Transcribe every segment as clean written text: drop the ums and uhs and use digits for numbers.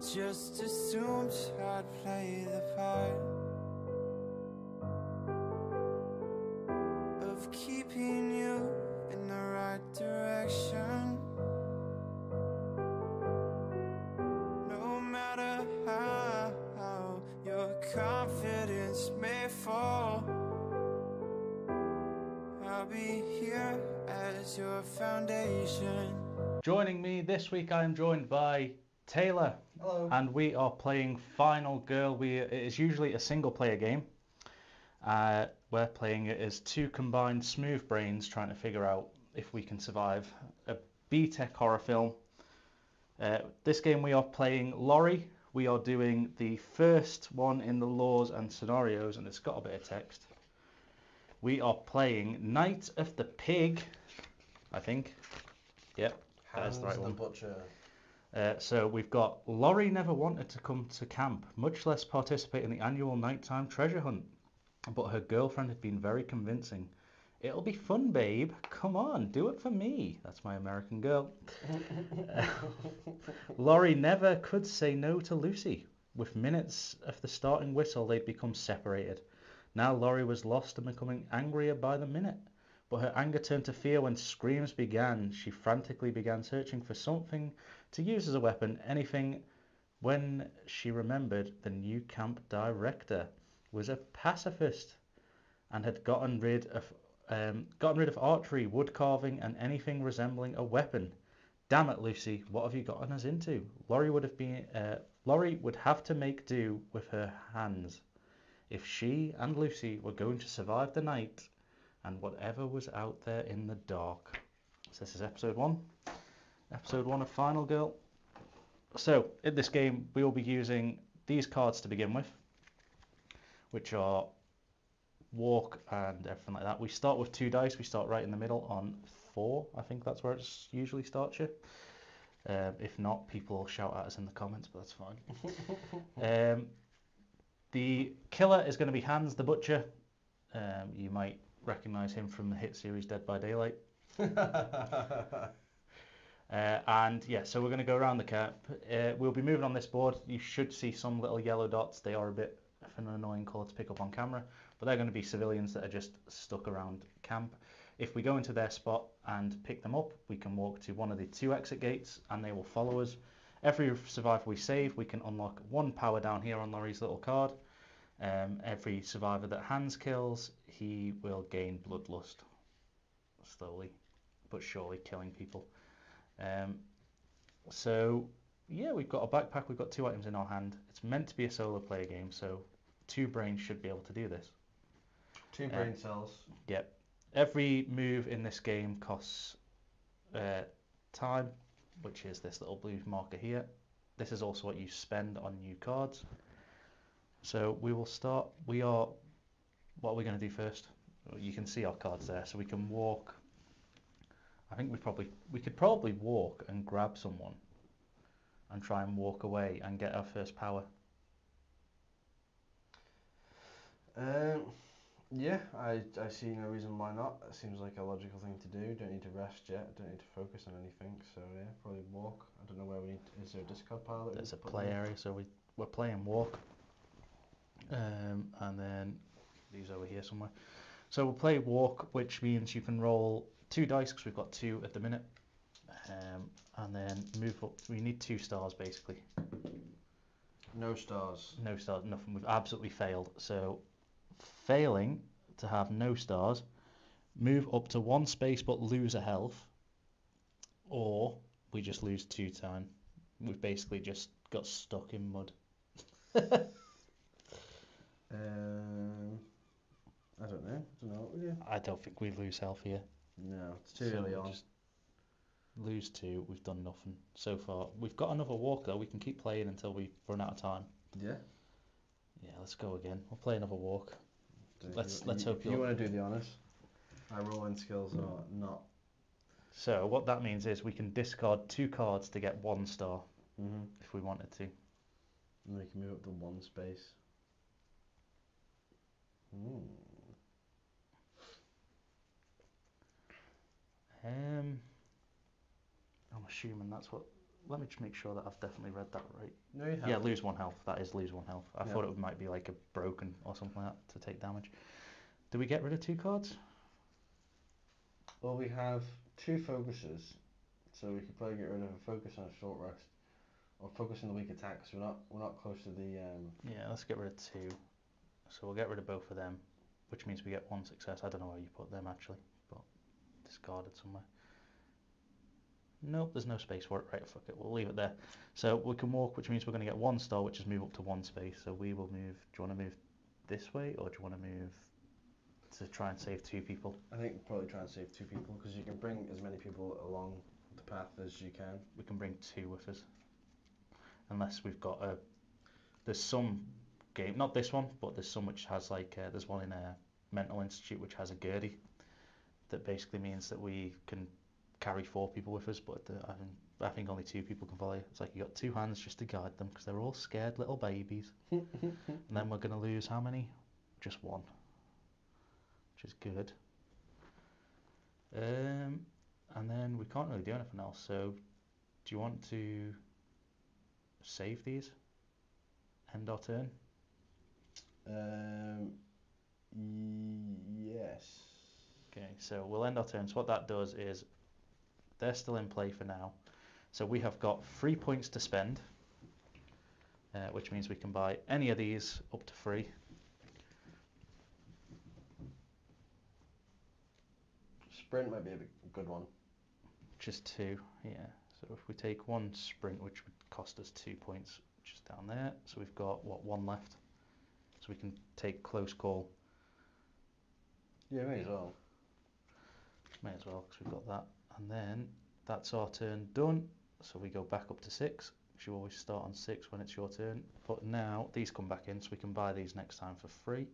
just assumed I'd play the part of keeping you in the right direction. No matter how your confidence may fall, I'll be here as your foundation. Joining me this week, I am joined by Taylor. Hello. And we are playing Final Girl. It is usually a single player game. We're playing it as two combined smooth brains trying to figure out if we can survive a B-Tech horror film. This game we are playing Laurie. We are doing the first one in the laws and scenarios, and it's got a bit of text. We are playing Night of the Pig, I think. Yep, that's the right one. Hans the Butcher. So we've got Laurie never wanted to come to camp, much less participate in the annual nighttime treasure hunt. But her girlfriend had been very convincing. It'll be fun, babe. Come on, do it for me. That's my American girl. Laurie never could say no to Lucy. With minutes of the starting whistle, they'd become separated. Now Laurie was lost and becoming angrier by the minute. But her anger turned to fear when screams began. She frantically began searching for something to use as a weapon, anything, when she remembered the new camp director was a pacifist and had gotten rid of archery, wood carving, and anything resembling a weapon. Damn it, Lucy, what have you gotten us into? Laurie would have to make do with her hands if she and Lucy were going to survive the night and whatever was out there in the dark. So this is episode one of Final Girl. So in this game, we will be using these cards to begin with, which are walk and everything like that. We start with two dice. We start right in the middle on 4. I think that's where it usually starts you. If not, people will shout at us in the comments, but that's fine. The killer is going to be Hans the Butcher. You might recognize him from the hit series Dead by Daylight. So we're going to go around the camp. We'll be moving on this board. You should see some little yellow dots. They are a bit of an annoying colour to pick up on camera, but they're going to be civilians that are just stuck around camp. If we go into their spot and pick them up, we can walk to one of the 2 exit gates and they will follow us. Every survivor we save, we can unlock 1 power down here on Laurie's little card. Every survivor that Hans kills, he will gain bloodlust, slowly but surely killing people. We've got a backpack, we've got 2 items in our hand. It's meant to be a solo player game, so 2 brains should be able to do this. 2 brain cells. Yep. Every move in this game costs time, which is this little blue marker here. This is also what you spend on new cards. So we will start. What are we going to do first? You can see our cards there, so we can walk. I think we could probably walk and grab someone and try and walk away and get our first power. I see no reason why not. It seems like a logical thing to do. Don't need to rest yet. Don't need to focus on anything. So yeah, probably walk. I don't know where we need to. Is there a discard pile? There's a play area, so we're playing walk. And then these over here somewhere. So we'll play walk, which means you can roll 2 dice because we've got 2 at the minute. And then move up. We need 2 stars basically. No stars, nothing. We've absolutely failed. So failing to have no stars, move up to 1 space but lose a health, or we just lose 2 time. We've basically just got stuck in mud. I don't know. What we do. I don't think we lose health here. No, it's too early on. Lose 2. We've done nothing so far. We've got another walk though. We can keep playing until we run out of time. Yeah. Yeah. Let's go again. We'll play another walk. Let's hope. You want to do the honors? Our rolling skills are not. So what that means is we can discard 2 cards to get 1 star if we wanted to. And we can move up to 1 space. I'm assuming that's what Let me just make sure that I've definitely read that right. No, you haven't. Yeah, lose one health. That is lose one health. I thought it might be like a broken or something like that to take damage. Do we get rid of two cards? Well, we have two focuses, so we could probably get rid of a focus on a short rest, or focus on the weak attacks. We're not close to the. Yeah, let's get rid of two. So we'll get rid of both of them, which means we get one success. I don't know where you put them actually, but discarded somewhere. Nope, there's no space for it. Right, fuck it, we'll leave it there. So we can walk, which means we're going to get one star, which is move up to one space. So we will move. Do you want to move this way, or do you want to move to try and save two people? I think probably try and save two people, because you can bring as many people along the path as you can. We can bring two with us, unless we've got a. There's some game, not this one, but there's some which has like there's one in a mental institute which has a Gurdy, that basically means that we can carry four people with us, but I think only two people can follow you. It's like you got two hands just to guide them, because they're all scared little babies. And then we're going to lose how many? Just one, which is good. And then we can't really do anything else, so do you want to save these? End our turn? Yes. Okay, so we'll end our turn. So what that does is they're still in play for now. So we have got 3 points to spend, which means we can buy any of these up to 3. Sprint might be a good one. Just 2, yeah. So if we take one sprint, which would cost us 2 points, which is down there. So we've got, what, one left? So we can take close call. Yeah, may as well. May as well, because we've got that. And then that's our turn done. So we go back up to 6. You always start on 6 when it's your turn. But now these come back in, so we can buy these next time for free,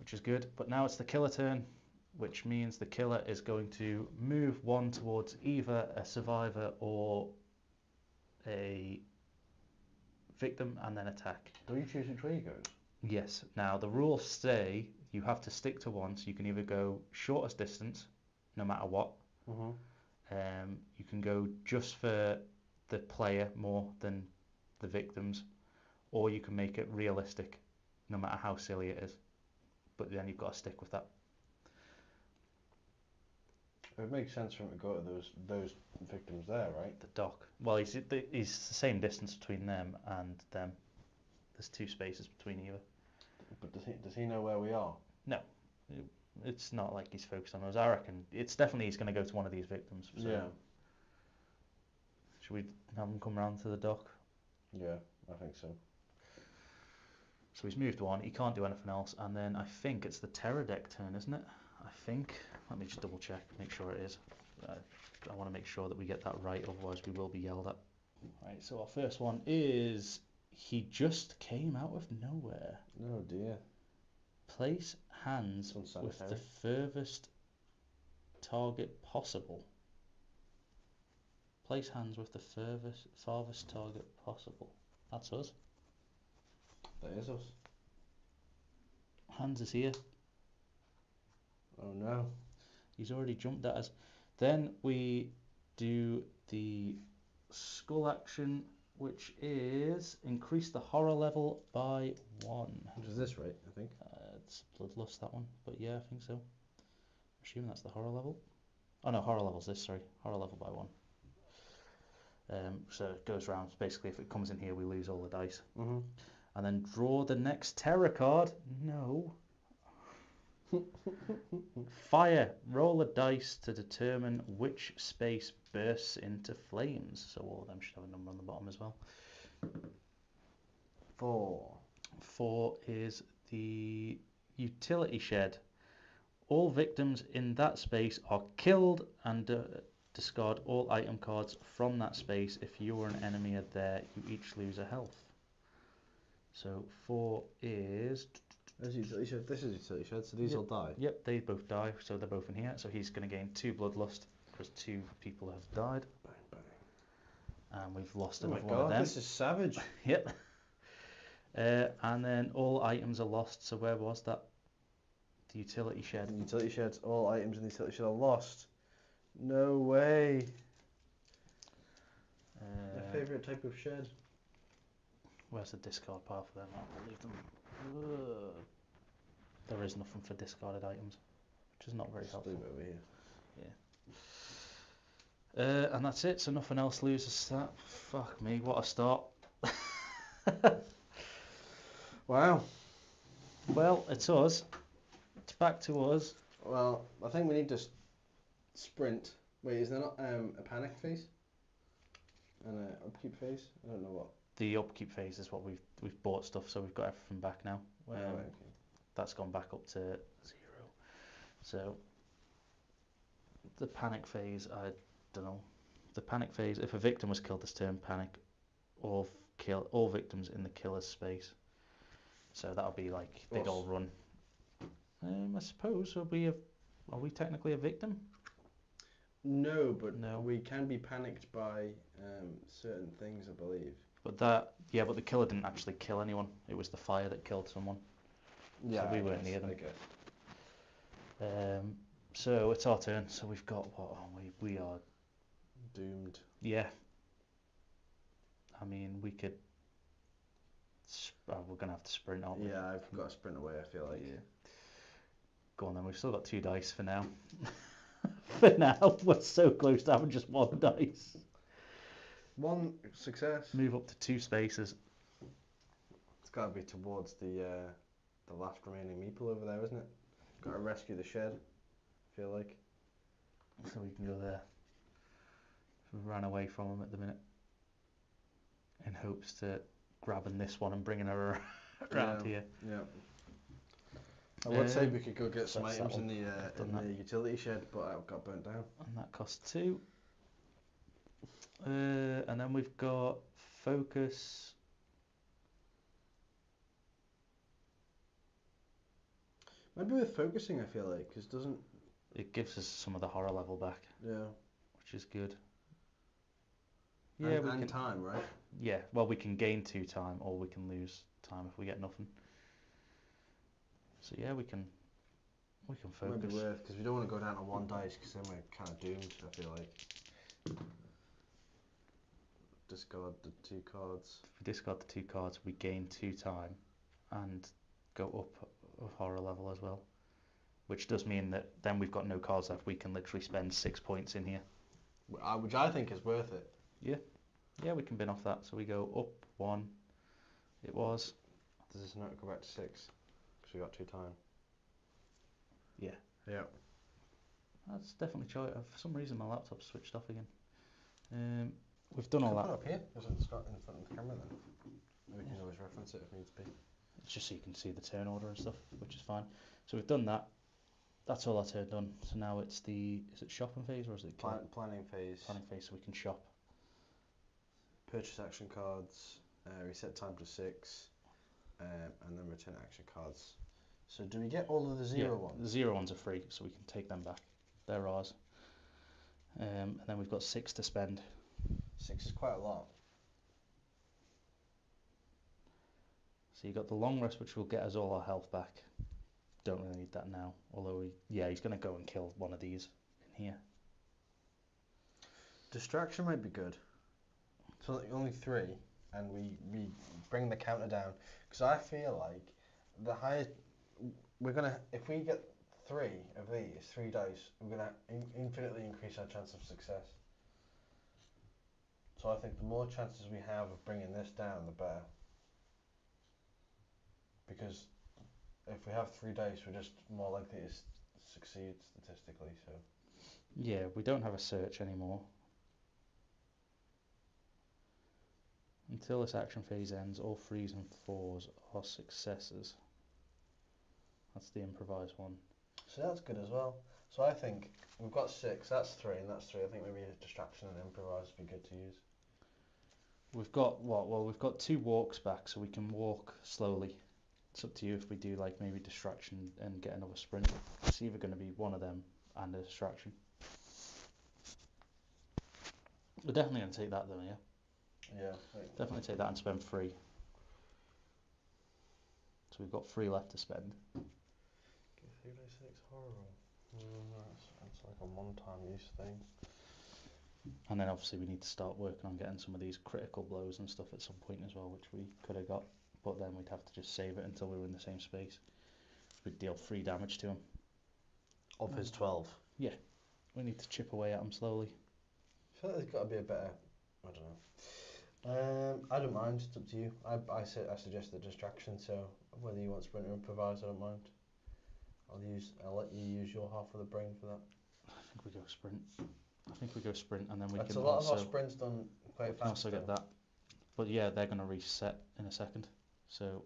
which is good. But now it's the killer turn, which means the killer is going to move one towards either a survivor or a victim and then attack. Do you choose which way you go? Yes. Now the rules say you have to stick to one, so you can either go shortest distance, no matter what. You can go just for the player more than the victims, or you can make it realistic, no matter how silly it is. But then you've got to stick with that. It would make sense for him to go to those victims there, right? The dock. Well, he's the same distance between them and them. There's 2 spaces between either. But does he know where we are? No. It's not like he's focused on us. I reckon it's definitely he's going to go to one of these victims. So. Yeah. Should we have him come round to the dock? Yeah, I think so. So he's moved one. He can't do anything else. And then I think it's the terror deck turn, isn't it? I think. Let me just double check, make sure it is. I want to make sure that we get that right, otherwise we will be yelled at. Right, so our first one is... He just came out of nowhere. Oh dear. Place hands with the furthest target possible. Place hands with the farthest target possible. That's us. That is us. Hans is here. Oh no. He's already jumped at us. Then we do the skull action, which is increase the horror level by 1. Which is this, right? I think. It's bloodlust, that one. But yeah, I think so. I'm assuming that's the horror level. Oh no, horror level's this, sorry. Horror level by 1. So it goes round. Basically, if it comes in here, we lose all the dice. Mm-hmm. And then draw the next terror card. No. Fire. Roll a dice to determine which space bursts into flames. So all of them should have a number on the bottom as well. 4. 4 is the utility shed. All victims in that space are killed and discard all item cards from that space. If you or an enemy are there, you each lose a health. So 4 is... This is utility shed. This is utility shed. So these will die. Yep, they both die. So they're both in here. So he's going to gain 2 bloodlust because 2 people have died. Bang, bang. And we've lost another one of them. This is savage. Yep. And then all items are lost. So where was that? The utility shed. The utility sheds. All items in the utility shed are lost. No way. favourite type of shed? Where's the Discord part for them? I'll leave them. There is nothing for discarded items, which is not very helpful. Leave it over here. Yeah. And that's it. So nothing else loses stat. Fuck me, what a start! Wow. Well, it's us. It's back to us. Well, I think we need to sprint. Wait, is there not a panic phase and an upkeep phase? I don't know what. The upkeep phase is what we've bought stuff, so we've got everything back now. Oh, okay. That's gone back up to 0. So the panic phase, I don't know. The panic phase, if a victim was killed this turn, panic or kill all victims in the killer's space. So that'll be like they'd all run. I suppose we'll be are we technically a victim? No, but no, we can be panicked by certain things, I believe. But the killer didn't actually kill anyone. It was the fire that killed someone. Yeah, so we weren't near them. So it's our turn. So we've got what are we? We are doomed. Yeah. I mean, we could. We're gonna have to sprint, aren't we? Yeah, I've got to sprint away. I feel like. Yeah. Go on then. We've still got 2 dice for now. For now, we're so close to having just 1 dice. 1 success. Move up to 2 spaces. It's got to be towards the last remaining meeple over there, isn't it? Got to rescue the shed. I feel like. So we can go there. We ran away from him at the minute. In hopes to grabbing this one and bringing her around here. Yeah. I would say we could go get some items in the utility shed, but I got burnt down. And that cost 2. And then we've got focus. Maybe with focusing, I feel like, because doesn't it gives us some of the horror level back? Yeah. Which is good. Yeah, and, we can, time, right? Yeah, well, we can gain 2 time, or we can lose time if we get nothing. So yeah, we can focus. Might be worth, because we don't want to go down to 1 dice, because then we're kind of doomed. I feel like. Discard the 2 cards. If we discard the 2 cards, we gain 2 time, and go up a horror level as well, which does mean that then we've got no cards left. We can literally spend 6 points in here, which I think is worth it. Yeah, yeah, we can bin off that. So we go up 1. It was. Does this not go back to 6? Because we got 2 time. Yeah. Yeah. That's definitely choice. For some reason my laptop switched off again. We've done all that. Put it up here. It's got in front of the camera then. And we can always reference it if needs be. It's just so you can see the turn order and stuff, which is fine. So we've done that. That's all our turn done. So now it's is it shopping phase or is it planning phase? Planning phase, so we can shop. Purchase action cards, reset time to 6, and then return action cards. So do we get all of the 0 ones? The 0 ones are free, so we can take them back. They're ours. And then we've got 6 to spend. 6 is quite a lot. So you got the long rest, which will get us all our health back. Don't really need that now. Although, he's going to go and kill one of these in here. Distraction might be good. So only 3, and we bring the counter down. Because I feel like the highest we're gonna, if we get 3 of these, 3 dice, we're gonna infinitely increase our chance of success. So I think the more chances we have of bringing this down, the better. Because if we have 3 dice, we're just more likely to succeed statistically. So. Yeah, we don't have a search anymore. Until this action phase ends, all 3s and 4s are successes. That's the improvised one. So that's good as well. So I think we've got 6, that's 3, and that's 3. I think maybe a distraction and improvise would be good to use. We've got what? Well, we've got 2 walks back, so we can walk slowly. It's up to you if we do like maybe distraction and get another sprint. It's either going to be one of them and a distraction. We're definitely going to take that though, yeah? Yeah, definitely take that and spend 3. So we've got 3 left to spend. Okay, 3 dice, 6 horror. That's like a one-time use thing. And then obviously we need to start working on getting some of these critical blows and stuff at some point as well, which we could have got, but then we'd have to just save it until we were in the same space. We'd deal 3 damage to him. Of his 12? Yeah. We need to chip away at him slowly. I feel like there's got to be a better... I don't know. I don't mind, it's up to you. I suggest the distraction, so whether you want Sprinter or Improvise, I don't mind. I'll let you use your half of the brain for that. I think we go sprint and then we can also... That's a lot of our sprints done quite fast. We can also get that. But yeah, they're going to reset in a second. So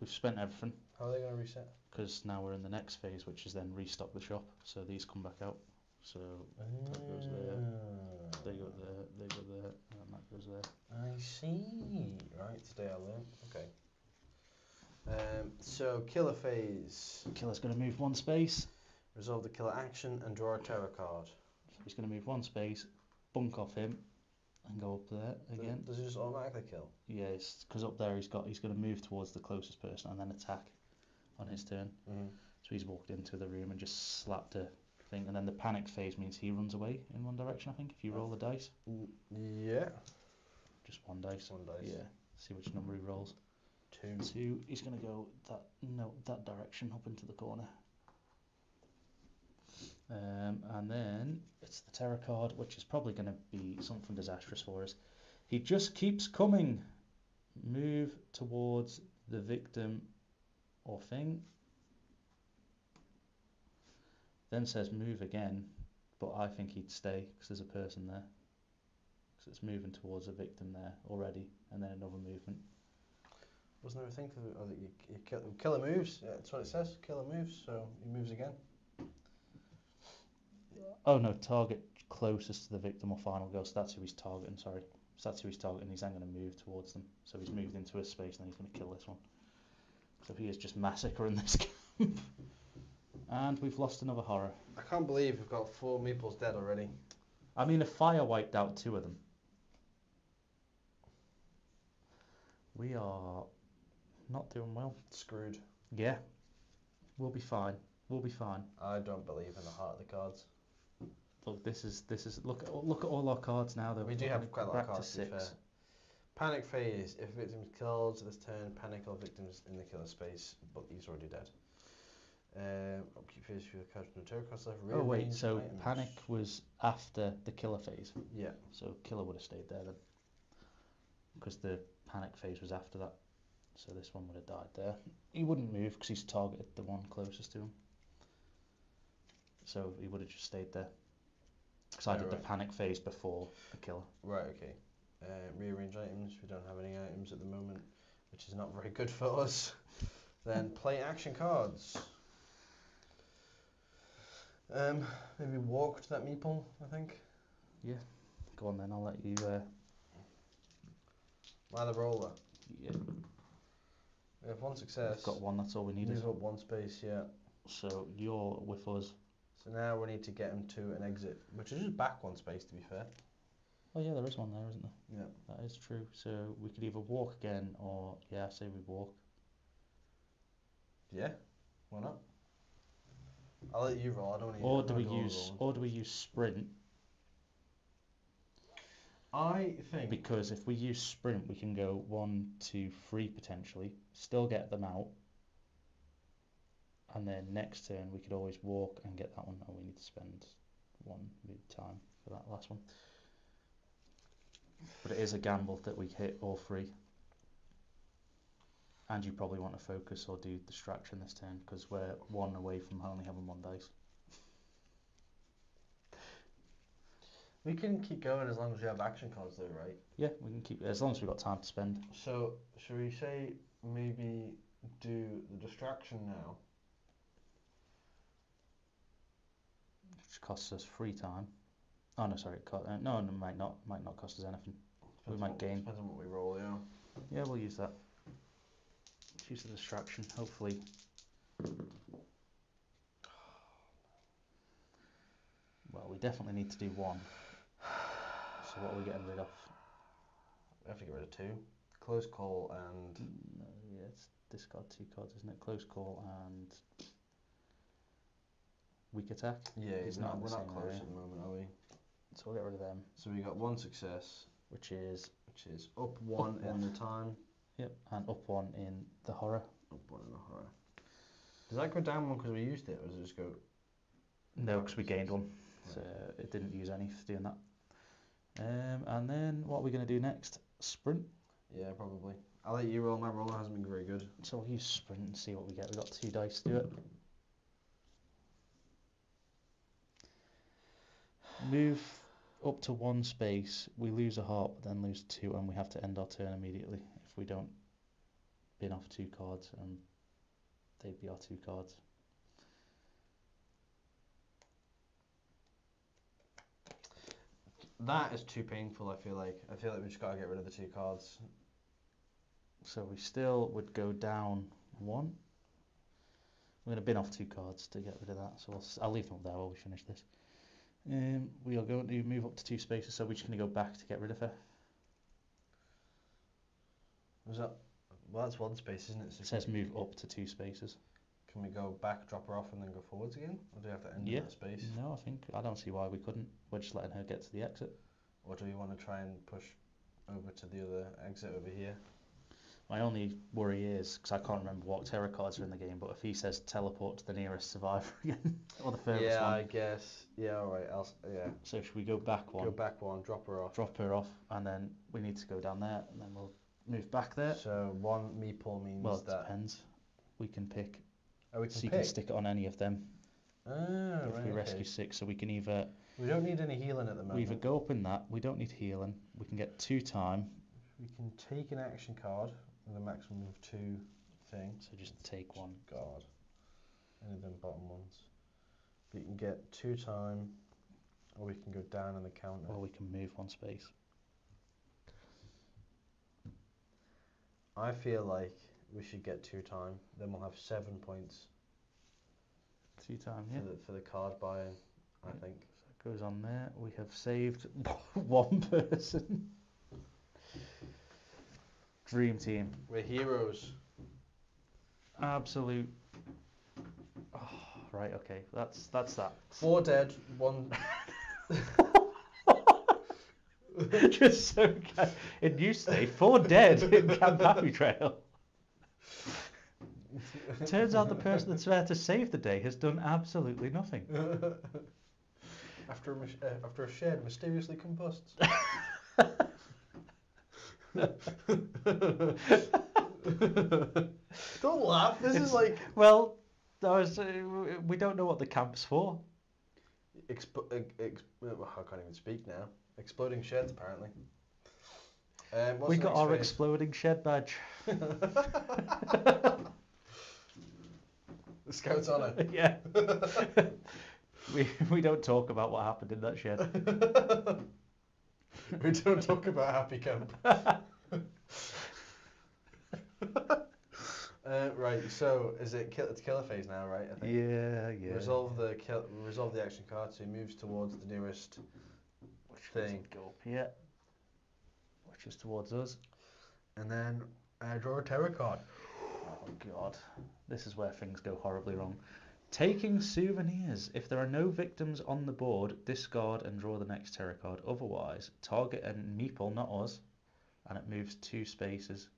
we've spent everything. How are they going to reset? Because now we're in the next phase, which is then restock the shop. So these come back out. So that goes there. They go there. They go there. And that goes there. I see. Right, today I learned. Okay. So killer phase. Killer's going to move 1 space. Resolve the killer action and draw a terror card. He's going to move 1 space, bunk off him, and go up there again. Does he just automatically kill? Yes, because up there he's going to move towards the closest person and then attack on his turn. Mm-hmm. So he's walked into the room and just slapped a thing. And then the panic phase means he runs away in one direction, I think, if you roll the dice. Yeah. Just 1 dice. 1 dice. Yeah. See which number he rolls. 2. He's going to go that direction up into the corner. And then it's the terror card, which is probably going to be something disastrous for us. He just keeps coming. Move towards the victim or thing. Then says move again, but I think he'd stay because there's a person there. Because it's moving towards a victim there already, and then another movement. Wasn't there a thing for that? You killer moves. Yeah, that's what it says. Killer moves, so he moves again. Oh no, target closest to the victim or final girl, so that's who he's targeting, sorry. So that's who he's targeting, he's then going to move towards them. So he's moved into a space and then he's going to kill this one. So he is just massacring this camp. And we've lost another horror. I can't believe we've got 4 meeples dead already. I mean, a fire wiped out 2 of them. We are not doing well. Screwed. Yeah. We'll be fine. We'll be fine. I don't believe in the heart of the cards. Look, look at all our cards now though. We do have quite a lot of cards, to be fair. Panic phase. If a victim is killed this turn, panic all victims in the killer space, but he's already dead. Upkeep phase for the card from the terror cards left. Oh wait, so items. Panic was after the killer phase. Yeah. So killer would have stayed there then. Because the panic phase was after that. So this one would have died there. He wouldn't move because he's targeted the one closest to him. So he would have just stayed there. Because I did the panic phase before the killer. Right, okay. Rearrange items. We don't have any items at the moment, which is not very good for us. Then play action cards. Maybe walk to that meeple, I think. Yeah. Go on then, I'll let you... Lie the roller. Yeah. We have 1 success. We've got 1, that's all we needed. Move up 1 space, yeah. So you're with us. So now we need to get him to an exit, which is just back 1 space, to be fair. Oh yeah, there is one there, isn't there? Yeah. That is true. So we could either walk again or, yeah, I say we walk. Yeah, why not? I'll let you roll, I don't want to... Or do we use sprint? I think... Because if we use sprint, we can go 1, 2, 3 potentially, still get them out. And then next turn we could always walk and get that one. Oh, we need to spend 1 mid-time for that last one. But it is a gamble that we hit all 3. And you probably want to focus or do distraction this turn because we're 1 away from only having 1 dice. We can keep going as long as we have action cards though, right? Yeah, we can keep as long as we've got time to spend. So, should we say maybe do the distraction now? Which costs us free time. Oh no, sorry. No, it might not cost us anything. Depends we might gain. Depends on what we roll, yeah. Yeah, we'll use that. Let's use the distraction. Hopefully, well, we definitely need to do 1. So what are we getting rid of? We have to get rid of 2. Close call and yeah, it's discard 2 cards, isn't it? Close call and. Weak attack? Yeah, we're not close at the moment, are we? So we'll get rid of them. So we got one success. Which is up one in the time. Yep, and up one in the horror. Up one in the horror. Does that go down one because we used it, or does it just go? No, because we gained one. Right. So it didn't use any for doing that. And then what are we going to do next? Sprint? Yeah, probably. I'll let you roll. My roller hasn't been very good. So we'll use sprint and see what we get. We've got two dice to do it. Move up to one space, we lose a heart, but then lose two, and we have to end our turn immediately if we don't bin off two cards, and they'd be our two cards. That is too painful, I feel like. I feel like we just got to get rid of the two cards. So we still would go down one. We're going to bin off two cards to get rid of that, so I'll leave them up there while we finish this. We are going to move up to two spaces, so we're just going to go back to get rid of her. Was that? Well, that's one space, isn't it? So it says move up to two spaces. Can we go back, drop her off, and then go forwards again? Or do we have to end in that space? No, I don't see why we couldn't. We're just letting her get to the exit. Or do we want to try and push over to the other exit over here? My only worry is, because I can't remember what terror cards are in the game, but if he says teleport to the nearest survivor again, or the furthest one. Yeah, I guess. Yeah, alright. Yeah. So should we go back one? Go back one, drop her off. Drop her off, and then we need to go down there, and then we'll move back there. So one meeple means that... Well, it depends. We can pick. Oh, we can pick? So you can stick it on any of them. Ah, if right, we rescue six, so we can either... We don't need any healing at the moment. We either go up in that, we don't need healing, we can get two time. We can take an action card. The maximum of two things. So just take one guard. Any of them bottom ones. But you can get two time, or we can go down in the counter. Or we can move one space. I feel like we should get two time. Then we'll have 7 points. Two time, yeah. For the card buying, I think. So that goes on there. We have saved one person. Dream team. We're heroes. Absolute. Oh, right. Okay. That's that. Four dead. One. Just so. It used to be 4 dead in Camp Happy Trail. Turns out the person that's there to save the day has done absolutely nothing. After a shed mysteriously combusts. Don't laugh. This is like, well, we don't know what the camp's for. I can't even speak now. Exploding sheds, apparently. We got our exploding shed badge. The scout's on it. Yeah. we don't talk about what happened in that shed. We don't talk about Happy Camp. Right, so is it it's killer phase now, right? I think. Yeah. Resolve the action card, so he moves towards the nearest thing. Go up here, which is towards us. And then draw a terror card. Oh God, this is where things go horribly wrong. Taking souvenirs. If there are no victims on the board, discard and draw the next terror card. Otherwise, target a meeple, not us, and it moves 2 spaces.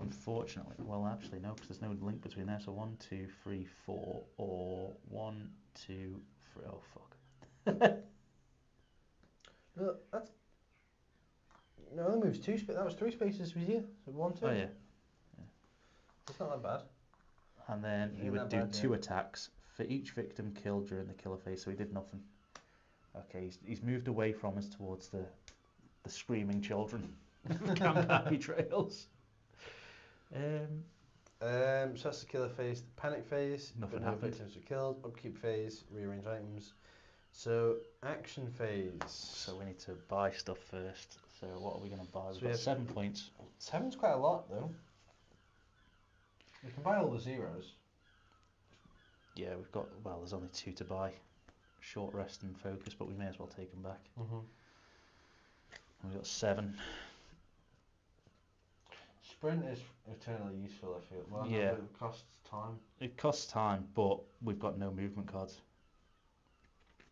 Unfortunately, well, actually, no, because there's no link between there. So 1, 2, 3, 4, or 1, 2, 3. Oh, fuck. No, that moves 2 spaces. That was 3 spaces, was here. So 1, 2. Oh, yeah. It's not that bad. And then he would do 2 attacks for each victim killed during the killer phase, so he did nothing. Okay, he's moved away from us towards the screaming children. Camp Happy Trails. So that's the killer phase, the panic phase, nothing happened. No victims were killed, upkeep phase, rearrange items. So action phase. So we need to buy stuff first. So what are we going to buy? So we have 7 points. 7's quite a lot though. We can buy all the zeros. Yeah, we've got... Well, there's only 2 to buy. Short rest and focus, but we may as well take them back. We've got 7. Sprint is eternally useful, I feel. Well, yeah. No, it costs time. It costs time, but we've got no movement cards.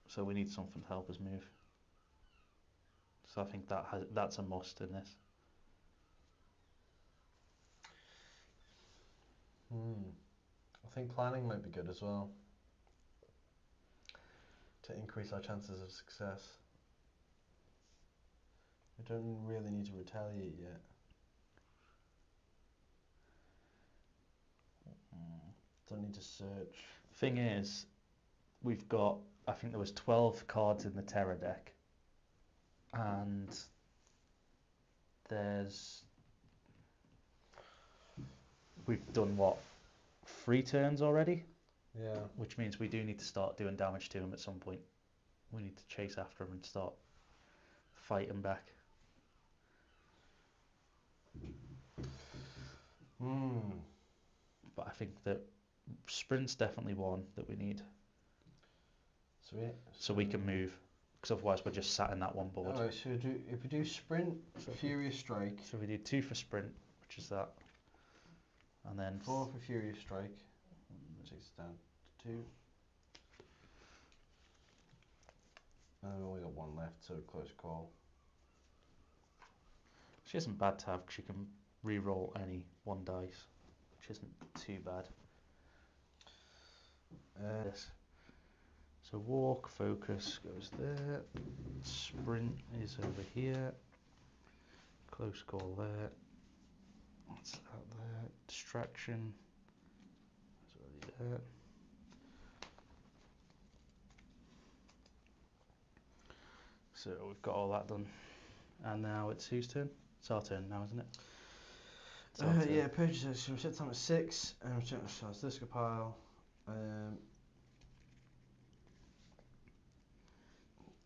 So we need something to help us move. So I think that's a must in this. I think planning might be good as well to increase our chances of success. We don't really need to retaliate yet. Don't need to search. Thing is, we've got, I think there was 12 cards in the Terror deck, and there's, we've done what, 3 turns already? Yeah. Which means we do need to start doing damage to him at some point. We need to chase after him and start fighting back. But I think that sprint's definitely one that we need. Sweet. So we can move, because otherwise we're just sat in that one board. Alright, so if we do sprint, Furious Strike. So we do 2 for sprint, which is that. And then 4 for Furious Strike, takes us down to 2. And we've only got 1 left, so close call. She isn't bad to have, because she can re-roll any 1 dice, which isn't too bad. Yes. So walk, focus goes there, sprint is over here, close call there, that's out there, distraction is already there. So we've got all that done, and now it's whose turn? It's our turn now, isn't it? Yeah, purchases, so we set time at 6, and we set ourselves this pile.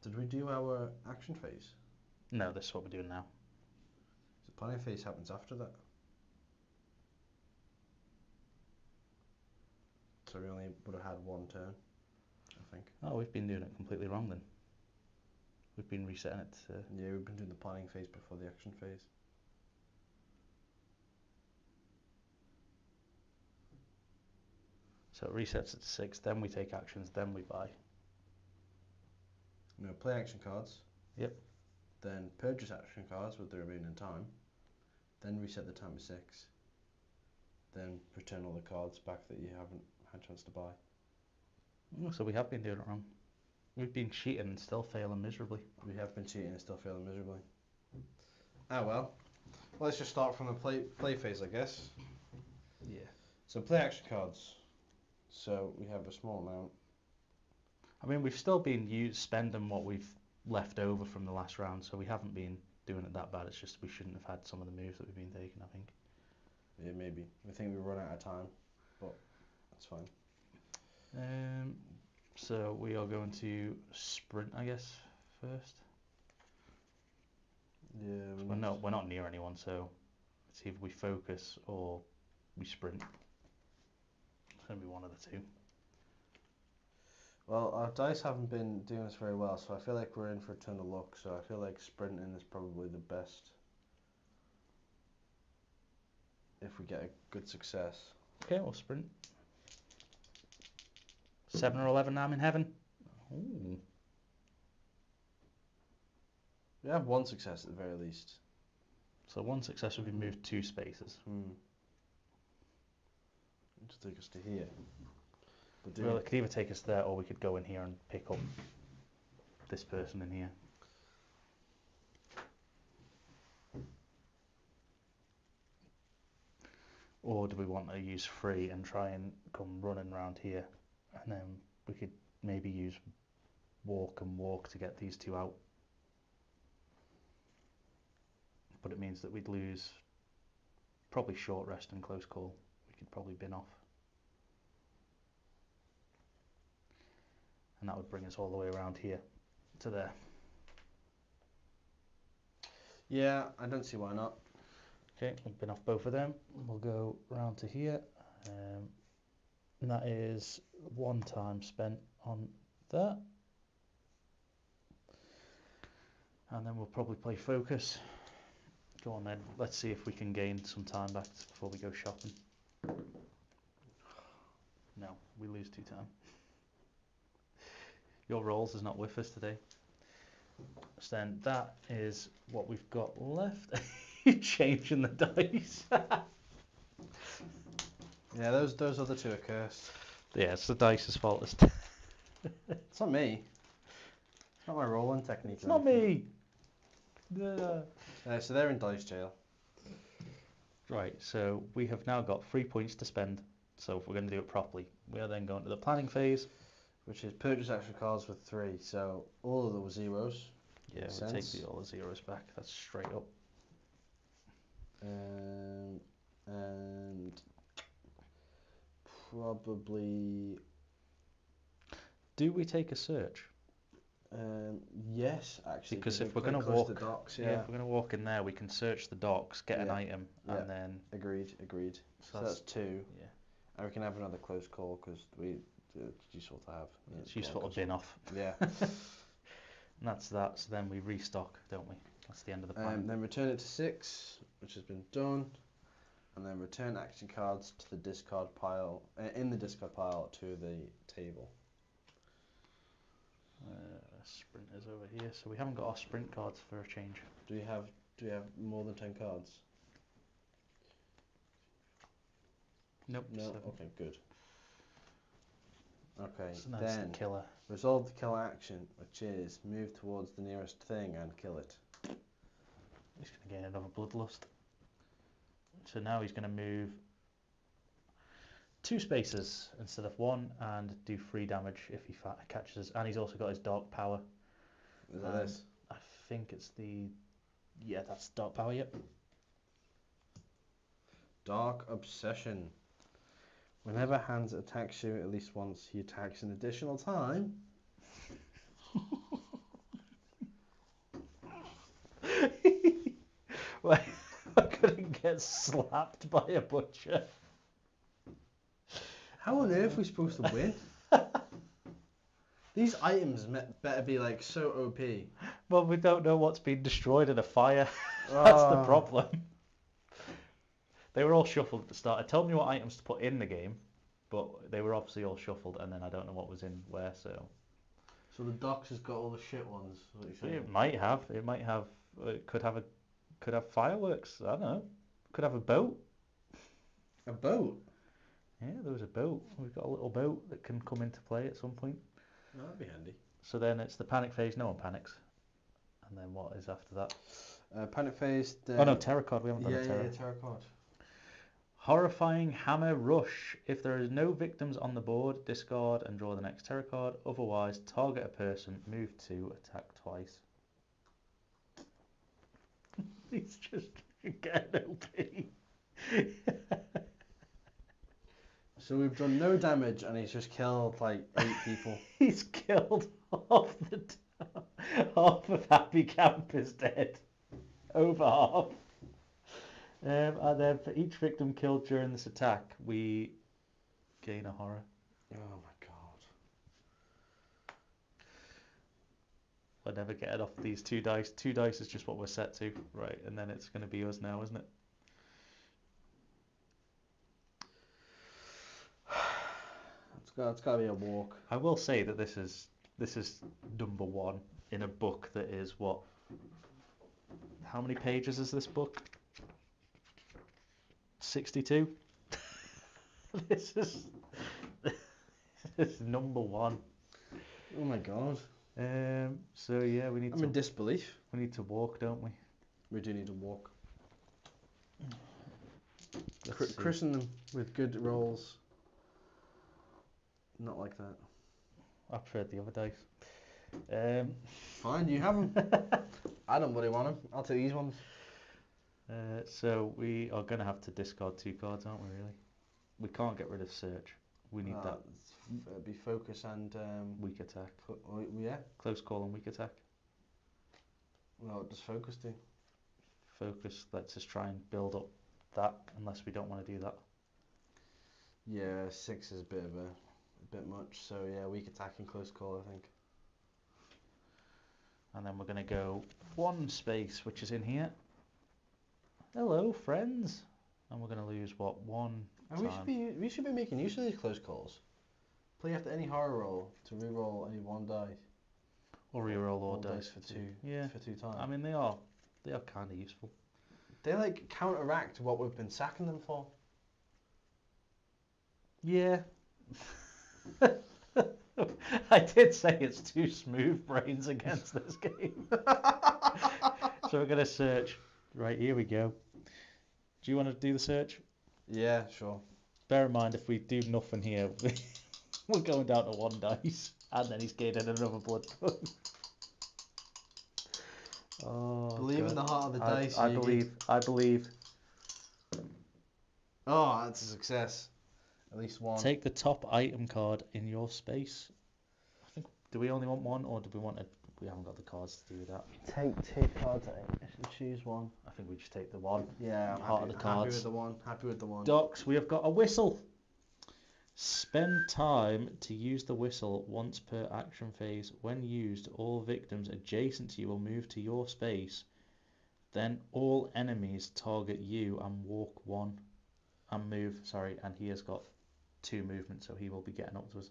Did we do our action phase? No, this is what we're doing now. The planning phase happens after that. So we only would have had 1 turn, I think. Oh, we've been doing it completely wrong then. We've been resetting it to... Yeah, we've been doing the planning phase before the action phase. So it resets at 6, then we take actions, then we buy. I'm going to play action cards. Yep. Then purchase action cards with the remaining time. Then reset the time to 6. Then return all the cards back that you haven't had a chance to buy. Oh, so we have been doing it wrong. We've been cheating and still failing miserably. We have been cheating and still failing miserably. Ah well. Let's just start from the play phase, I guess. Yeah. So play action cards. So we have a small amount. I mean, we've still been spending what we've left over from the last round, so we haven't been doing it that bad. It's just we shouldn't have had some of the moves that we've been taking, I think. Yeah, maybe. I think we run out of time, but that's fine. So we are going to sprint, I guess, first. Yeah. We're not near anyone, so it's either we focus or we sprint. It's going to be one of the two. Well, our dice haven't been doing this very well, so I feel like we're in for a ton of luck, so I feel like sprinting is probably the best if we get a good success. Okay, we'll sprint. 7 or 11, now I'm in heaven. Ooh. We have 1 success at the very least. So 1 success would be moved 2 spaces. Just take us to here. Well, it could either take us there, or we could go in here and pick up this person in here. Or do we want to use 3 and try and come running round here? And then we could maybe use walk and walk to get these 2 out. But it means that we'd lose probably short rest and close call. We could probably bin off. And that would bring us all the way around here to there. Yeah, I don't see why not. Okay, we've been off both of them. We'll go round to here. And that is 1 time spent on that. And then we'll probably play focus. Go on then, let's see if we can gain some time back before we go shopping. No, we lose 2 time. Your rolls is not with us today. So then that is what we've got left. Changing the dice. Yeah, those other two are cursed. Yeah, it's the dice's fault. It's not me. It's not my rolling technique. It's not me. So they're in dice jail. Right, so we have now got 3 points to spend. So if we're going to do it properly, we are then going to the planning phase, which is purchase action cards with 3. So all of the zeros. Yeah, we'll take all the zeros back. That's straight up. And probably. Do we take a search? Yes, actually. Because if we're going to walk, if we're going to walk in there, we can search the docks, get an item, and then. Agreed. So that's 2. Yeah. And we can have another close call because it's useful to have. It's useful to bin off. Yeah. And that's that. So then we restock, don't we? That's the end of the plan. Then return it to 6, which has been done, and then return action cards to the discard pile. In the discard pile to the table. Sprinters over here. So we haven't got our sprint cards for a change. Do we have more than 10 cards? Nope. No. 7. Okay. Good. Okay. So that's the killer. Resolve the killer action, which is move towards the nearest thing and kill it. He's going to gain another bloodlust. So now he's going to move 2 spaces instead of 1 and do 3 damage if he catches us. And he's also got his dark power. Is that this? I think it's the... Yeah, that's dark power, yep. Dark Obsession. Whenever Hans attacks you at least once, he attacks an additional time. I couldn't get slapped by a butcher. How on earth are we supposed to win? These items better be like so OP. Well, we don't know what's been destroyed in a fire. That's the problem. They were all shuffled at the start. I told me what items to put in the game, but they were obviously all shuffled, and then I don't know what was in where. So the docks has got all the shit ones. It might have. It might have. It could have a. Could have fireworks. I don't know. Could have a boat. A boat? Yeah, there was a boat. We've got a little boat that can come into play at some point. Oh, that'd be handy. So then it's the panic phase. No one panics. And then what is after that? Panic phase. Oh no, terror card. We haven't done a terror. Yeah, terror card. Horrifying Hammer Rush. If there is no victims on the board, discard and draw the next terror card. Otherwise, target a person. Move 2. Attack twice. He's just getting OP. So we've done no damage and he's just killed like 8 people. He's killed half of Happy Camp is dead. Over half. And then for each victim killed during this attack, we gain a horror. Oh my god. We're never getting off these 2 dice. 2 dice is just what we're set to. Right, and then it's going to be us now, isn't it? It's got to be a walk. I will say that this is number 1 in a book that is what? How many pages is this book? 62. This is number 1. Oh my god. So yeah, we need. I'm in disbelief. We need to walk, don't we? We do need to walk. Christen them with good rolls. Not like that. I preferred the other dice. Fine, you have them. I don't really want them. I'll take these ones. So we are going to have to discard 2 cards, aren't we, really? We can't get rid of search. We need that. It'd be focus and... weak attack. Yeah. Close call and weak attack. Well, what does focus do? Focus lets us try and build up that, unless we don't want to do that. Yeah, 6 is a bit much. So yeah, weak attack and close call, I think. And then we're going to go 1 space, which is in here. Hello, friends. And we're going to lose, what, 1 time? We should be making use of these close calls. Play after any horror roll to re-roll any 1 die. Or reroll all dice for two times. I mean, they are kind of useful. They like counteract what we've been sacking them for. Yeah. I did say it's two smooth brains against this game. So we're going to search. Right, here we go. Do you want to do the search? Yeah, sure. Bear in mind, if we do nothing here, we're going down to one dice. And then he's gaining another blood pool. Oh, believe God. In the heart of the dice. I believe. Oh, that's a success. At least one. Take the top item card in your space. I think. Do we only want one, or do we want a? We haven't got the cards to do that. Take two cards out and choose one. I think we just take the one. Yeah, happy with the one. Docs, we have got a whistle. Spend time to use the whistle once per action phase. When used, all victims adjacent to you will move to your space. Then all enemies target you and walk one. And move, sorry, and he has got two movements, so he will be getting up to us.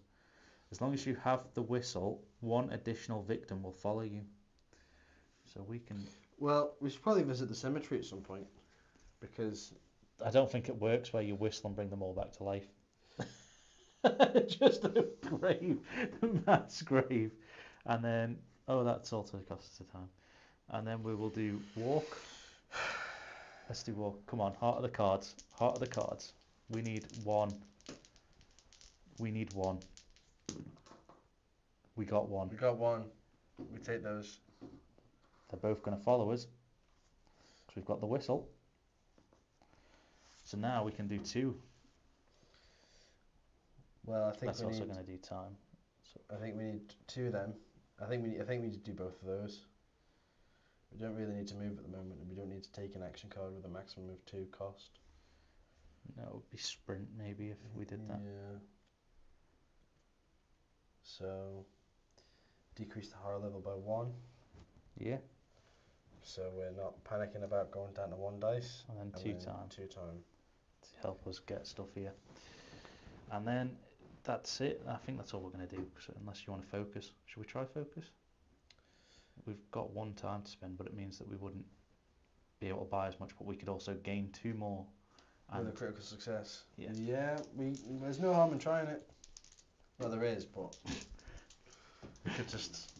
As long as you have the whistle, one additional victim will follow you. So we can... Well, we should probably visit the cemetery at some point, because... I don't think it works where you whistle and bring them all back to life. Just a grave, a mass grave, and then that's also costs us time, and then we will do walk. Let's do walk. Come on, heart of the cards. We need one. We got one. We take those. They're both going to follow us. So we've got the whistle. So now we can do two. Well, I think that's also going to do time. So I think we need two of them. I think we need to do both of those. We don't really need to move at the moment, and we don't need to take an action card with a maximum of two cost. That would be sprint maybe if we did that. Yeah. So decrease the horror level by one. Yeah. So we're not panicking about going down to one dice. And then two time. To help us get stuff here. And then that's it. I think that's all we're going to do, unless you want to focus. Should we try focus? We've got one time to spend, but it means that we wouldn't be able to buy as much, but we could also gain two more. And with a critical success. Yeah. Yeah, there's no harm in trying it. Well, there is, but we could just...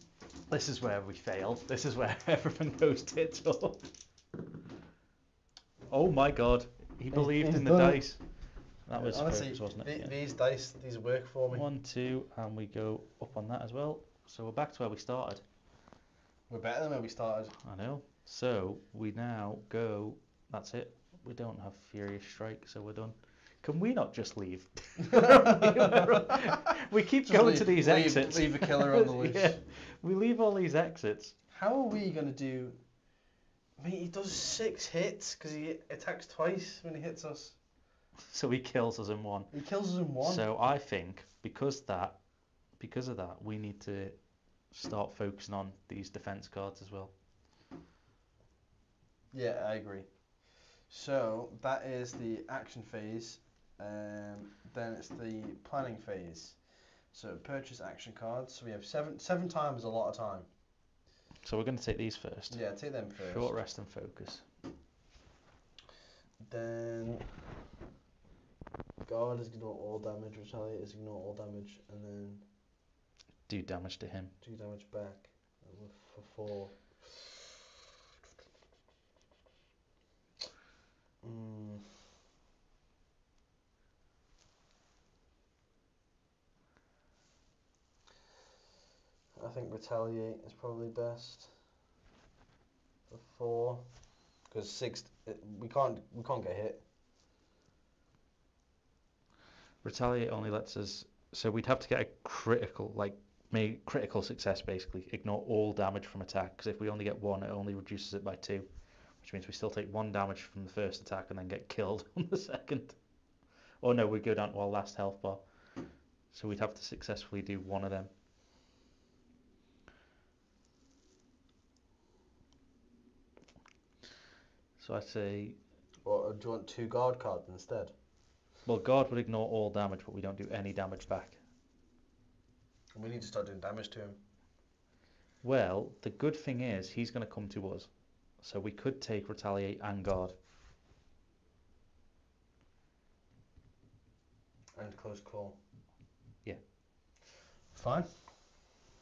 This is where we fail. This is where everything goes tits up. Oh my God. He believed in the dice. That was honestly, focus, wasn't it? These dice, these work for me. 1, 2, and we go up on that as well. So we're back to where we started. We're better than where we started. I know. So we now go. That's it. We don't have Furious Strike, so we're done. Can we not just leave? We keep just going to these exits. Leave a killer on the loose. Yeah. We leave all these exits. How are we gonna do? I mean, he does 6 hits because he attacks twice when he hits us. So he kills us in one. So I think because of that, we need to start focusing on these defense cards as well. Yeah, I agree. So that is the action phase. Then it's the planning phase. So purchase action cards. So we have seven times a lot of time. So we're going to take these first. Yeah, take them first. Short rest and focus. Then. Guard is ignore all damage, retaliate is ignore all damage, and then do damage to him. Do damage back for 4. I think retaliate is probably best for 4, because 6 we can't get hit. Retaliate only lets us, so we'd have to get a critical, critical success basically. Ignore all damage from attack, because if we only get one, it only reduces it by 2, which means we still take 1 damage from the first attack and then get killed on the second. Or no, we go down to our last health bar. So we'd have to successfully do one of them. So I'd say... Or do you want 2 guard cards instead? Well, guard would ignore all damage, but we don't do any damage back. And we need to start doing damage to him. Well, the good thing is he's going to come to us. So we could take retaliate and guard. And close call. Yeah. Fine.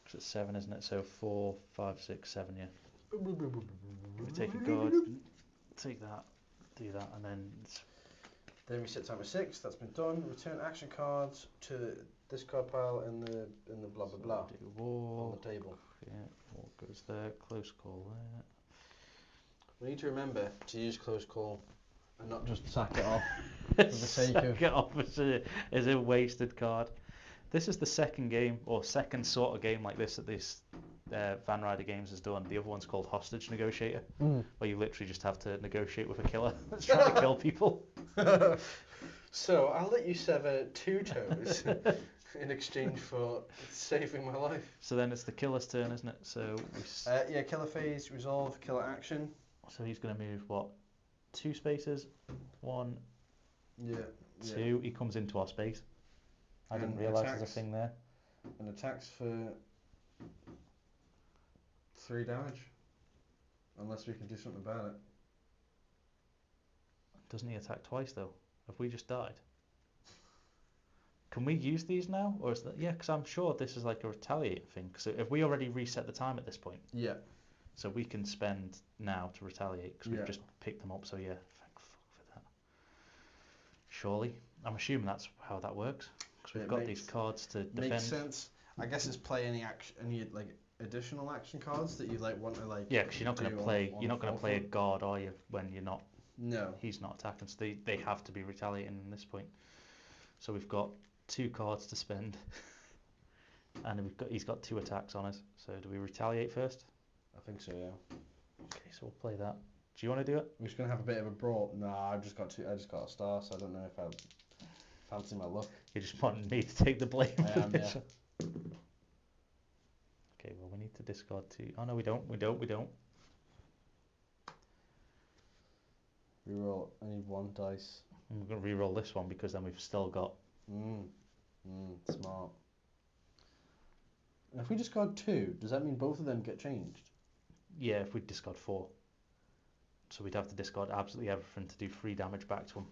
Because it's 7, isn't it? So 4, 5, 6, 7, yeah. We take a guard, take that, do that, and then... Then we set timer 6, that's been done. Return action cards to this card pile in the blah blah blah. So on the table. Yeah, walk goes there, close call there. We need to remember to use close call and not just sack it off for the sake of... Sack it off is a wasted card. This is the second game, or second sort of game like this that this Van Ryder Games has done. The other one's called Hostage Negotiator, where you literally just have to negotiate with a killer that's trying to kill people. So I'll let you sever 2 toes in exchange for saving my life. So then it's the killer's turn, isn't it? So yeah, killer phase, resolve, killer action. So he's going to move, what, 2 spaces? 1, yeah, 2. Yeah. He comes into our space. I didn't realise there's a thing there. And attacks for 3 damage. Unless we can do something about it. Doesn't he attack twice, though? Have we just died? Can we use these now? Or is that... Yeah, because I'm sure this is like a retaliate thing. So if we already reset the time at this point. Yeah. So we can spend now to retaliate because we've just picked them up. So yeah, thank fuck for that. Surely. I'm assuming that's how that works. Because we've got these cards to defend. Makes sense. I guess it's play any action, any like additional action cards that you like want to like. Yeah, because you're not going to play. You're not going to play a guard, are you? When you're not. No. He's not attacking, so they have to be retaliating at this point. So we've got 2 cards to spend, and we've got he's got 2 attacks on us. So do we retaliate first? I think so. Yeah. Okay, so we'll play that. Do you want to do it? We're just gonna have a bit of a brawl. Nah, I've just got 2. I just got a star, so I don't know if I fancy my luck. You just want me to take the blame. I am, yeah. Okay, well we need to discard 2. Oh no, we don't. Reroll. I need 1 dice. And we're gonna reroll this one because then we've still got. Smart. If we discard 2, does that mean both of them get changed? Yeah, if we discard 4. So we'd have to discard absolutely everything to do 3 damage back to him.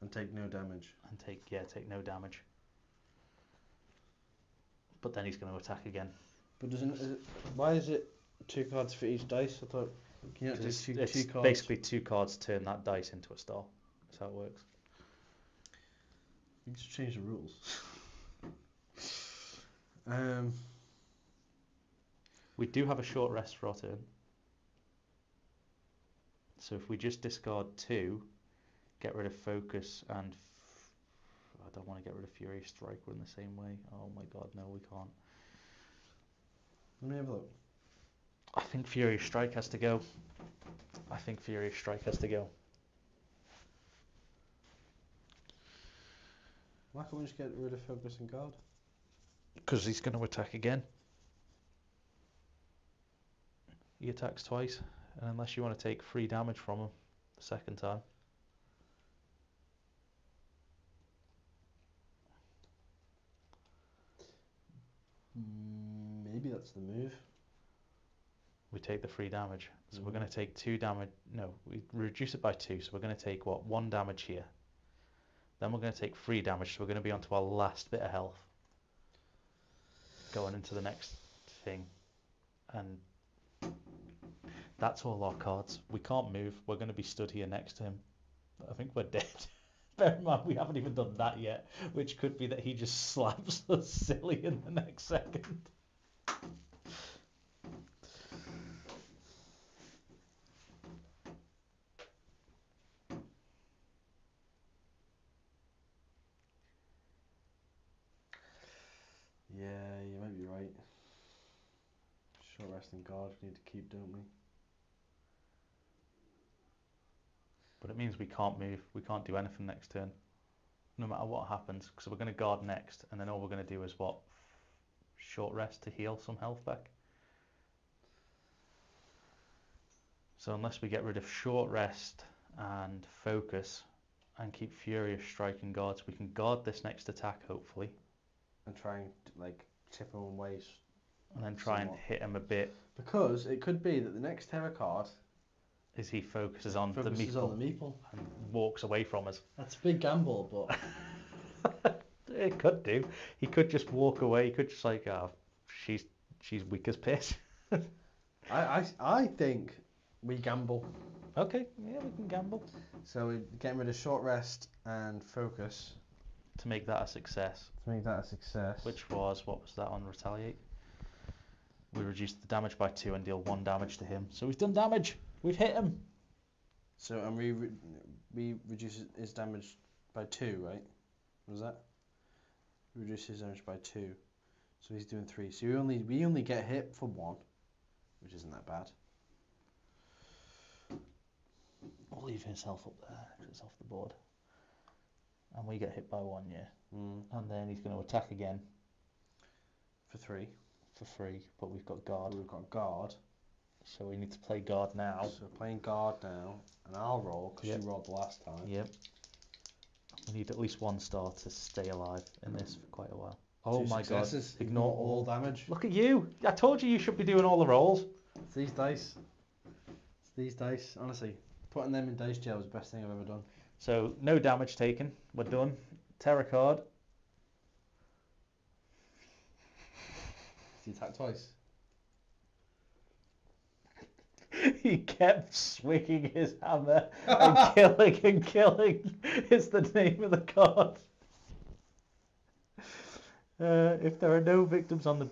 And take no damage. And take no damage. But then he's going to attack again. But why is it 2 cards for each dice? I thought, can you not do two cards? Basically 2 cards turn that dice into a star. That's how it works. You just change the rules. We do have a short rest for our turn. So if we just discard 2, get rid of focus and... I don't want to get rid of Furious Strike, we're in the same way. Oh my god, no we can't. Let me have a look. I think Furious Strike has to go. Why can't we just get rid of focus and guard? Because he's going to attack again. He attacks twice. And unless you want to take 3 damage from him the second time. Maybe that's the move. We take the 3 damage. So we're going to take 2 damage. No, we reduce it by 2. So we're going to take, what, 1 damage here. Then we're going to take 3 damage. So we're going to be onto our last bit of health. Going into the next thing. And... that's all our cards. We can't move. We're going to be stood here next to him. I think we're dead. Bear in mind, we haven't even done that yet, which could be that he just slaps us silly in the next second. Yeah, you might be right. Short rest and guard we need to keep, don't we? But it means we can't move, we can't do anything next turn, no matter what happens, because we're going to guard next, and then all we're going to do is, what, short rest to heal some health back. So unless we get rid of short rest and focus, and keep Furious Striking guards, we can guard this next attack, hopefully. And try and, like, tip him away and then try and hit him a bit. Because it could be that the next terror card is he focuses on the meeple and walks away from us. That's a big gamble, but it could do. He could just walk away. He could just like, oh, she's weak as piss. I think we gamble. Okay, yeah, we can gamble. So we're getting rid of short rest and focus. To make that a success. Which was, what was that on retaliate? We reduced the damage by 2 and deal 1 damage to him. So we've done damage. We've hit him. So, and we reduce his damage by 2, right? What was that? Reduce his damage by 2. So he's doing 3. So we only get hit for 1, which isn't that bad. I'll leave himself up there because it's off the board. And we get hit by 1, yeah. Mm. And then he's going to attack again. For 3. For 3, but we've got guard. So we need to play guard now. So we're playing guard now, and I'll roll because you rolled last time. Yep. We need at least 1 star to stay alive in this for quite a while. Oh my god! Ignore all damage. Look at you! I told you you should be doing all the rolls. It's these dice. Honestly, putting them in dice jail is the best thing I've ever done. So no damage taken. We're done. Terror card. He attacked twice. He kept swinging his hammer and killing and killing. It's the name of the card. If there are no victims on the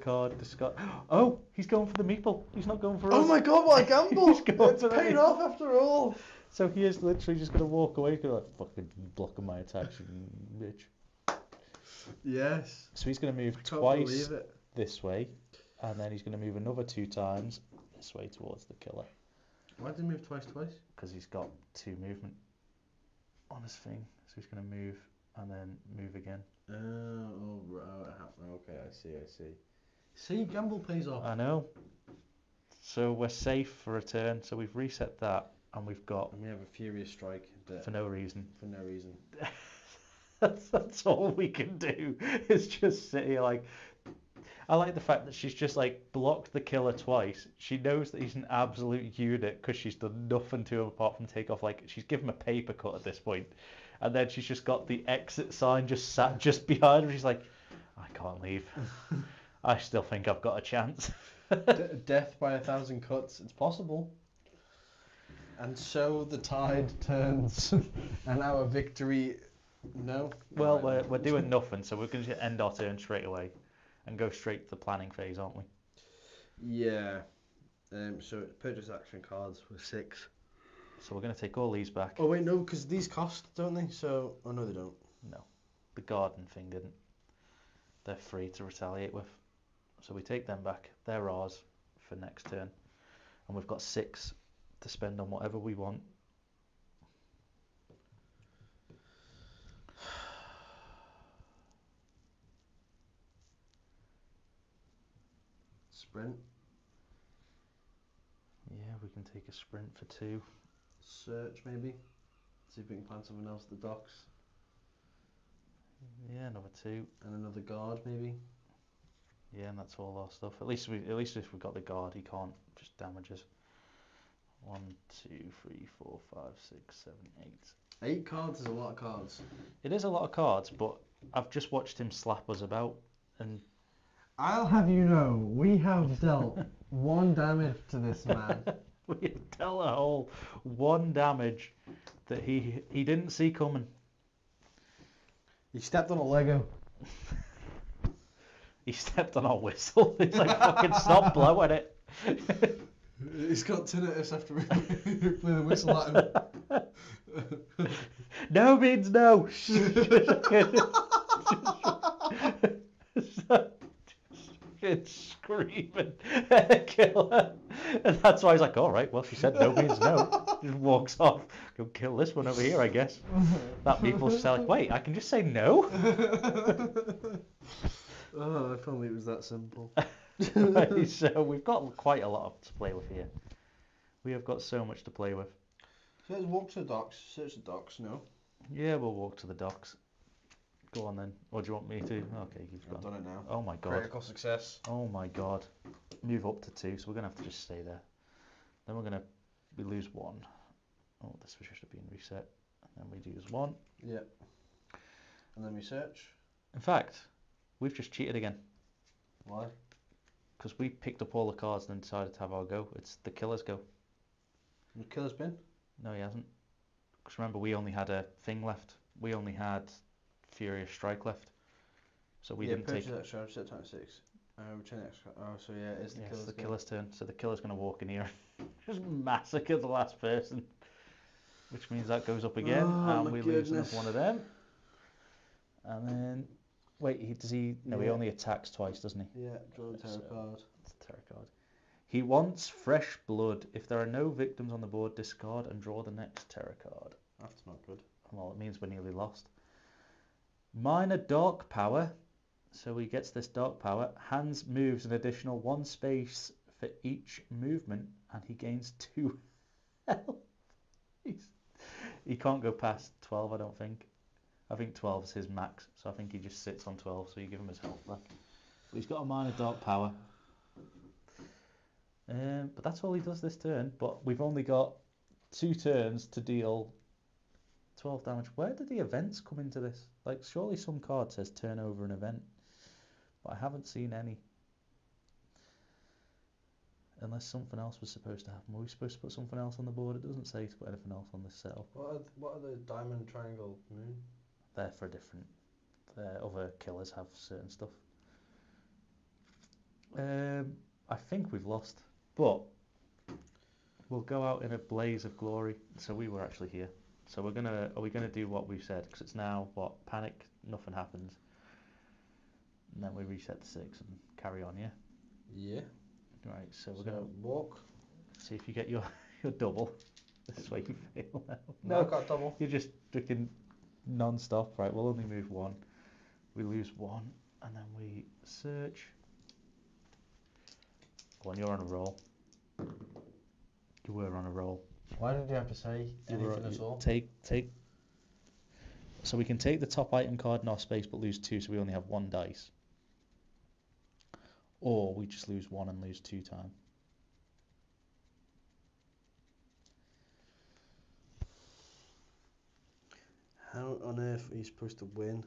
card, discard. Oh, he's going for the meeple. He's not going for us. Oh my god, what a gamble! He's going for the meeple. It's paid off after all. So he is literally just going to walk away. He's going to like, fucking blocking my attacks, you bitch. Yes. So he's going to move twice this way, and then he's going to move another 2 times this way towards the killer. Why did he move twice? Because he's got 2 movement on his thing. So he's going to move and then move again. Oh, okay, I see. See, gamble pays off. I know. So we're safe for a turn. So we've reset that, and we've got... And we have a furious strike. For no reason. That's all we can do, is just sit here like... I like the fact that she's just like blocked the killer twice. She knows that he's an absolute unit because she's done nothing to him apart from take off. Like she's given him a paper cut at this point, and then she's just got the exit sign just sat just behind her. She's like, I can't leave. I still think I've got a chance. Death by 1,000 cuts. It's possible. And so the tide turns, and our victory. No. Well, we're doing nothing, so we're going to end our turn straight away. And go straight to the planning phase, aren't we? Yeah. So purchase action cards were 6. So we're going to take all these back. Oh wait, no, because these cost, don't they? So, oh no, they don't. No, the garden thing didn't. They're free to retaliate with. So we take them back. They're ours for next turn, and we've got 6 to spend on whatever we want. Sprint. Yeah, we can take a sprint for 2. Search maybe. See if we can find someone else at the docks. Yeah, another 2. And another guard maybe. Yeah, and that's all our stuff. At least if we've got the guard, he can't just damage us. 1, 2, 3, 4, 5, 6, 7, 8. 8 cards is a lot of cards. It is a lot of cards, but I've just watched him slap us about and. I'll have you know, we have dealt 1 damage to this man. We have dealt a whole 1 damage that he didn't see coming. He stepped on a Lego. He stepped on a whistle. He's like, fucking stop blowing it. He's got tinnitus after we play the whistle at him. No means no. It's screaming at a killer, and that's why he's like, all right, well, she said no means no. Just walks off. Go kill this one over here, I guess. That people just like, wait, I can just say no. Oh, if only it was that simple. Right, so we've got quite a lot to play with here. We have got so much to play with. So let's walk to the docks. Search the docks. No. Yeah, we'll walk to the docks. Go on then. Or do you want me to? Okay, you've gone. I've done it now. Oh my god. Critical success. Oh my god. Move up to 2, so we're going to have to just stay there. Then we're going to lose 1. Oh, this was just being reset. And then we lose 1. Yep. And then we search. In fact, we've just cheated again. Why? Because we picked up all the cards and then decided to have our go. It's the killer's go. The killer's been? No, he hasn't. Because remember, we only had a thing left. We only had Furious Strike left. So we didn't take... Yeah, purchase extra, set time 6. Return extra. Oh, so yeah, it's the killer's, turn. So the killer's going to walk in here and just massacre the last person. Which means that goes up again, oh, and we lose another one of them. And then... Wait, does he... No, he only attacks twice, doesn't he? Yeah, draw the tarot card. It's a tarot card. He wants fresh blood. If there are no victims on the board, discard and draw the next tarot card. That's not good. Well, it means we're nearly lost. Minor dark power. So he gets this dark power. Hans moves an additional 1 space for each movement, and he gains 2 health. He can't go past 12, I don't think. I think 12 is his max, so I think he just sits on 12, so you give him his health back. But he's got a minor dark power. But that's all he does this turn, but we've only got 2 turns to deal 12 damage. Where did the events come into this? Like, surely some card says turn over an event, but I haven't seen any. Unless something else was supposed to happen. Were we supposed to put something else on the board? It doesn't say to put anything else on this setup. What are the diamond, triangle, moon? They're for different... Other killers have certain stuff. I think we've lost, but we'll go out in a blaze of glory. So we were actually here. So we're gonna... Are we gonna do what we said? Because it's now, what, panic, nothing happens. And then we reset to 6 and carry on, yeah? Yeah. Right, so we're gonna walk. See if you get your double. This is where you fail now. No, I got double. You're just drinking non-stop. Right, we'll only move 1. We lose 1, and then we search. Go on, you're on a roll. You were on a roll. Why did you have to say anything at all? Take. So we can take the top item card in our space, but lose 2, so we only have 1 dice. Or we just lose 1 and lose 2 time. How on earth are you supposed to win?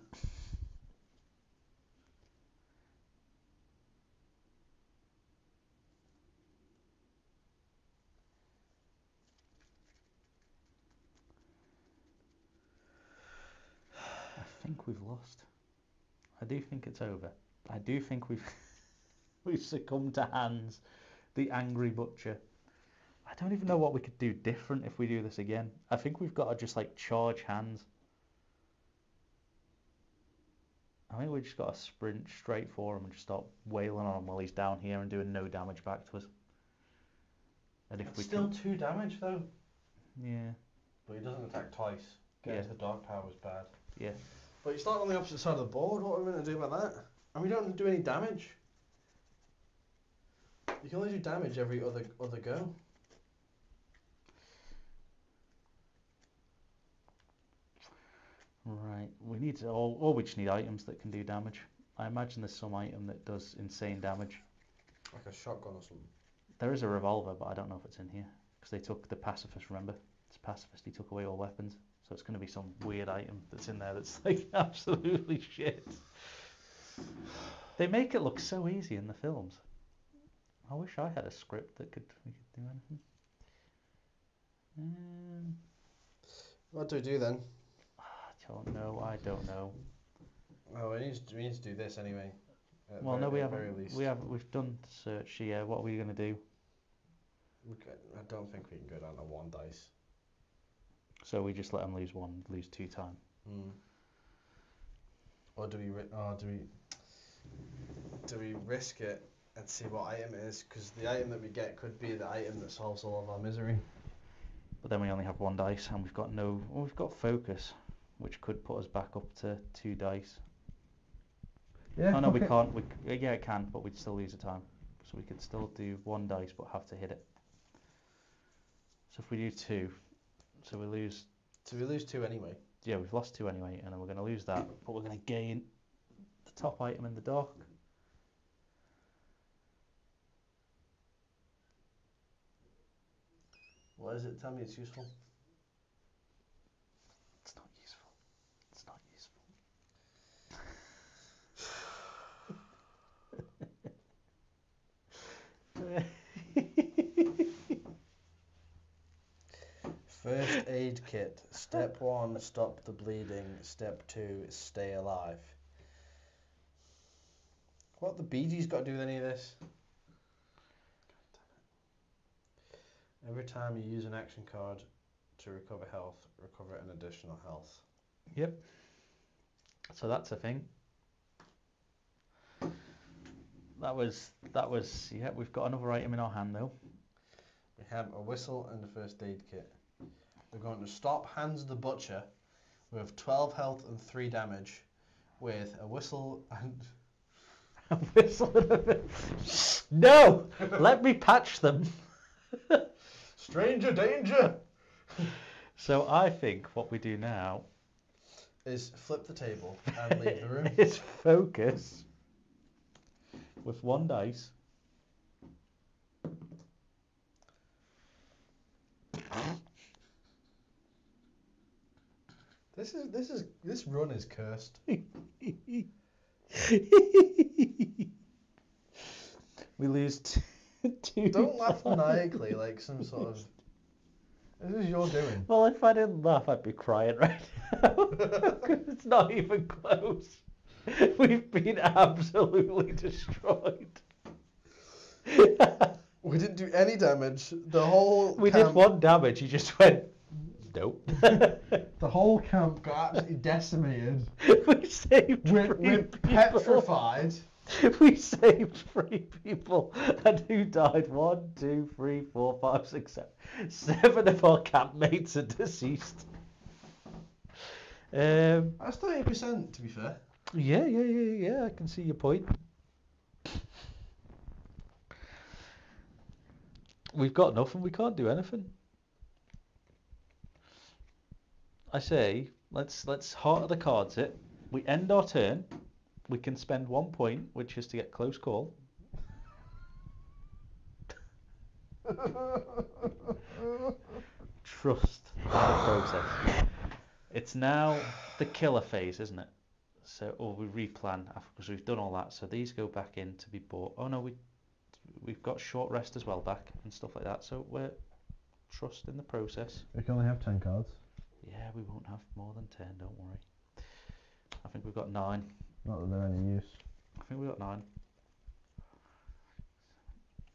I think we've lost. I do think it's over. I do think we've... We've succumbed to Hans, the angry butcher. I don't even know what we could do different if we do this again. I think we've got to just, like, charge Hans. I think we've just got to sprint straight for him and just start wailing on him while he's down here and doing no damage back to us. And if we still 2 damage, though. Yeah. But he doesn't attack twice. Getting to the dark power is bad. Yeah. But he's not on the opposite side of the board. What are we going to do about that? And we don't do any damage. You can only do damage every other go. Right, we need to, or we just need items that can do damage. I imagine there's some item that does insane damage. Like a shotgun or something. There is a revolver, but I don't know if it's in here. Because they took the pacifist, remember? It's pacifist, he took away all weapons. So it's going to be some weird item that's in there that's like absolutely shit. They make it look so easy in the films. I wish I had a script that we could do anything. What do we do then? I don't know. Oh, we need to do this anyway. Well, no, we haven't. We've done search here. What are we gonna do? I don't think we can go down to 1 dice. So we just let them lose 1, lose 2 time. Mm. Or do we risk it? And see what item it is, because the item that we get could be the item that solves all of our misery. But then we only have 1 dice, and we've got we've got focus, which could put us back up to 2 dice. Yeah. Oh no, we can't. Yeah, it can, but we'd still lose the time, so we could still do 1 dice, but have to hit it. So if we do 2, so we lose. So we lose 2 anyway. yeah, we've lost two anyway, and then we're going to lose that, but we're going to gain the top item in the dock. What is it? Tell me it's useful. It's not useful. It's not useful. First aid kit. Step 1, stop the bleeding. Step 2, stay alive. What the Bee Gees got to do with any of this? Every time you use an action card to recover health, recover an additional health. Yep. So that's a thing. That was, yeah, we've got another item in our hand though. We have a whistle and a first aid kit. We're going to stop Hans the Butcher with 12 health and 3 damage with a whistle and... a whistle and a... No! Let me patch them. Stranger danger! So I think what we do now is flip the table and leave the room. It's focus with 1 dice. This run is cursed. We lose 2. Don't laugh maniacally like some sort of... This is your doing. Well, if I didn't laugh, I'd be crying right now. Because it's not even close. We've been absolutely destroyed. We didn't do any damage. The whole camp... We did 1 damage. He just went, nope. The whole camp got absolutely decimated. We saved we're petrified. We saved 3 people, and who died? 1, 2, 3, 4, 5, 6, 7. 7 of our camp mates are deceased. That's 30% to be fair. Yeah. I can see your point. We've got nothing. We can't do anything. I say, let's heart of the cards it. We end our turn. We can spend 1 point, which is to get close call. Trust the process. It's now the killer phase, isn't it? So, or we replan after, because we've done all that. So these go back in to be bought. Oh no, we've got short rest as well back and stuff like that. So we're trusting the process. We can only have 10 cards. Yeah, we won't have more than 10. Don't worry. I think we've got 9. Not that they're any use. I think we got 9.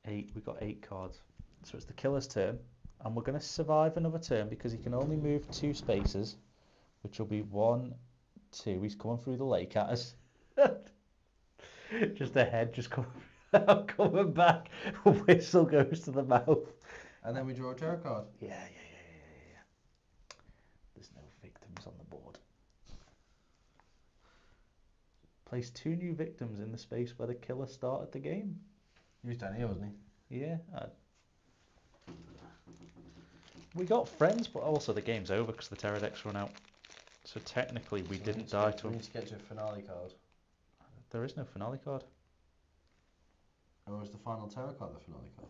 8. We got 8 cards. So it's the killer's turn. And we're going to survive another turn because he can only move 2 spaces, which will be 1, 2. He's coming through the lake at us. Just a head just coming back. A whistle goes to the mouth. And then we draw a tarot card. Yeah. There's no victims on the board. Place 2 new victims in the space where the killer started the game. He was down here, wasn't he? Yeah. We got friends, but also the game's over because the Terra decks run out. So technically we didn't die to him. We need to get to a finale card. There is no finale card. Or is the final Terra card the finale card?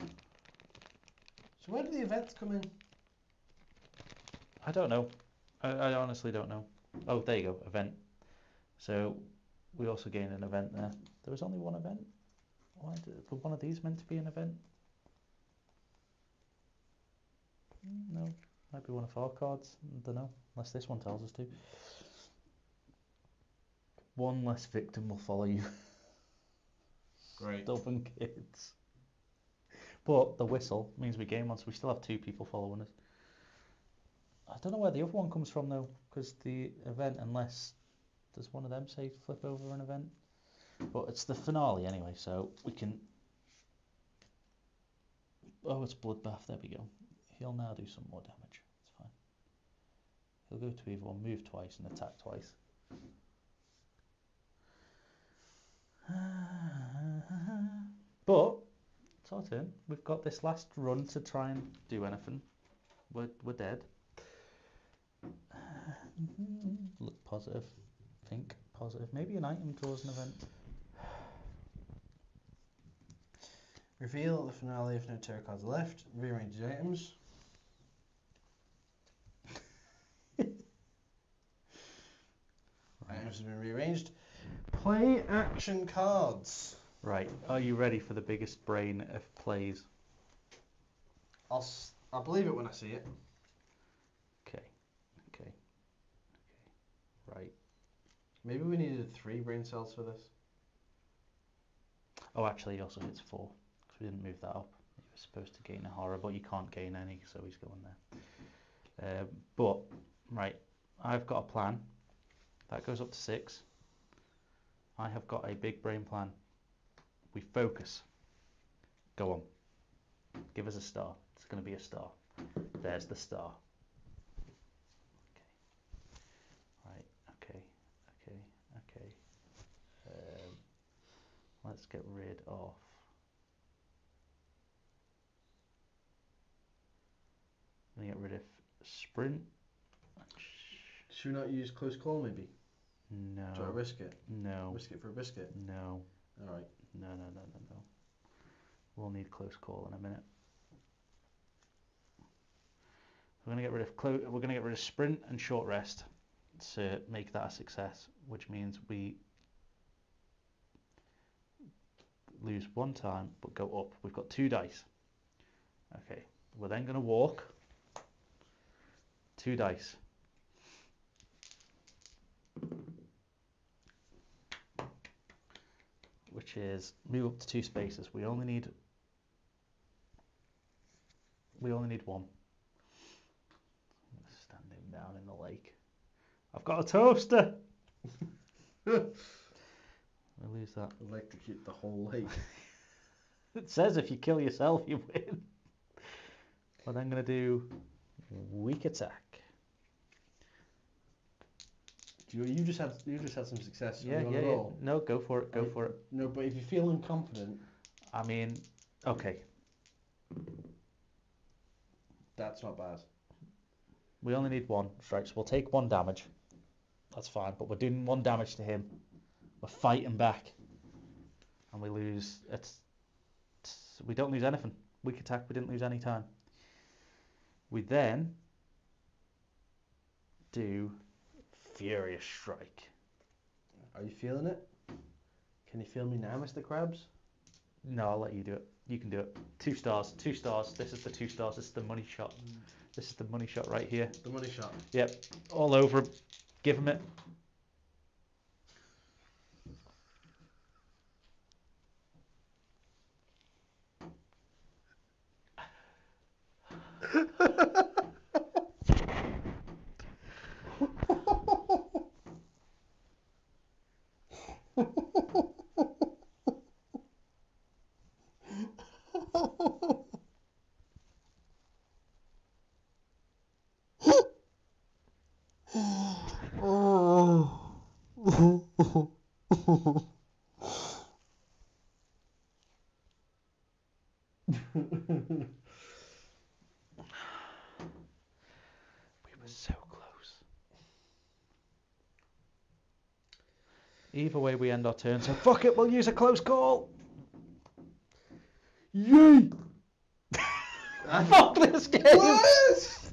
Yeah. So where do the events come in? I don't know. I honestly don't know. Oh, there you go, event. So we also gained an event there. There was only 1 event. Why did one of these meant to be an event? No, might be one of our cards. I don't know, unless this one tells us to. 1 less victim will follow you. Great. Stubborn kids. But the whistle means we gain 1, so we still have 2 people following us. I don't know where the other one comes from though, because the event, unless does one of them say flip over an event, but it's the finale anyway, so we can. Oh, it's bloodbath. There we go. He'll now do some more damage. It's fine. He'll go to either one, move twice, and attack twice. But it's our turn. We've got this last run to try and do anything. We're dead. Look positive. Think positive. Maybe an item draws an event. Reveal the finale if no terracotta left. Rearrange the items. Items have been rearranged. Play action cards. Right. Are you ready for the biggest brain of plays? I'll believe it when I see it. Okay. Right. Maybe we needed 3 brain cells for this. Oh, actually, also it's 4 because we didn't move that up. You were supposed to gain a horror, but you can't gain any, so he's going there. But right, I've got a plan. That goes up to 6. I have got a big brain plan. We focus. Go on. Give us a star. It's going to be a star. There's the star. Okay. Right. Okay. Let's get rid of. I'm going to get rid of sprint. Should we not use close call maybe? No. Do I risk it? No. Risk it for a biscuit? No. All right. No. We'll need close call in a minute. We're going to get rid of sprint and short rest to make that a success, which means we lose 1 time but go up. We've got 2 dice. Okay. We're then going to walk. 2 dice. Which is move up to 2 spaces. We only need 1. Standing down in the lake. I've got a toaster. I lose that. I'd like to keep the whole lake. It says if you kill yourself, you win. But I'm gonna do weak attack. You just had some success. Yeah. No, go for it. No, but if you're feeling confident, I mean, okay. That's not bad. We only need 1, right? So we'll take 1 damage. That's fine, but we're doing 1 damage to him. We're fighting back, and we lose. We don't lose anything. Weak attack. We didn't lose any time. We then do. Furious Strike. Are you feeling it? Can you feel me now, Mr. Krabs? No, I'll let you do it. You can do it. 2 stars. This is the 2 stars. This is the money shot. This is the money shot right here. The money shot. Yep. All over him. Give him it. Either way we end our turn, so fuck it, we'll use a close call. Yay! Fuck this game! Yes!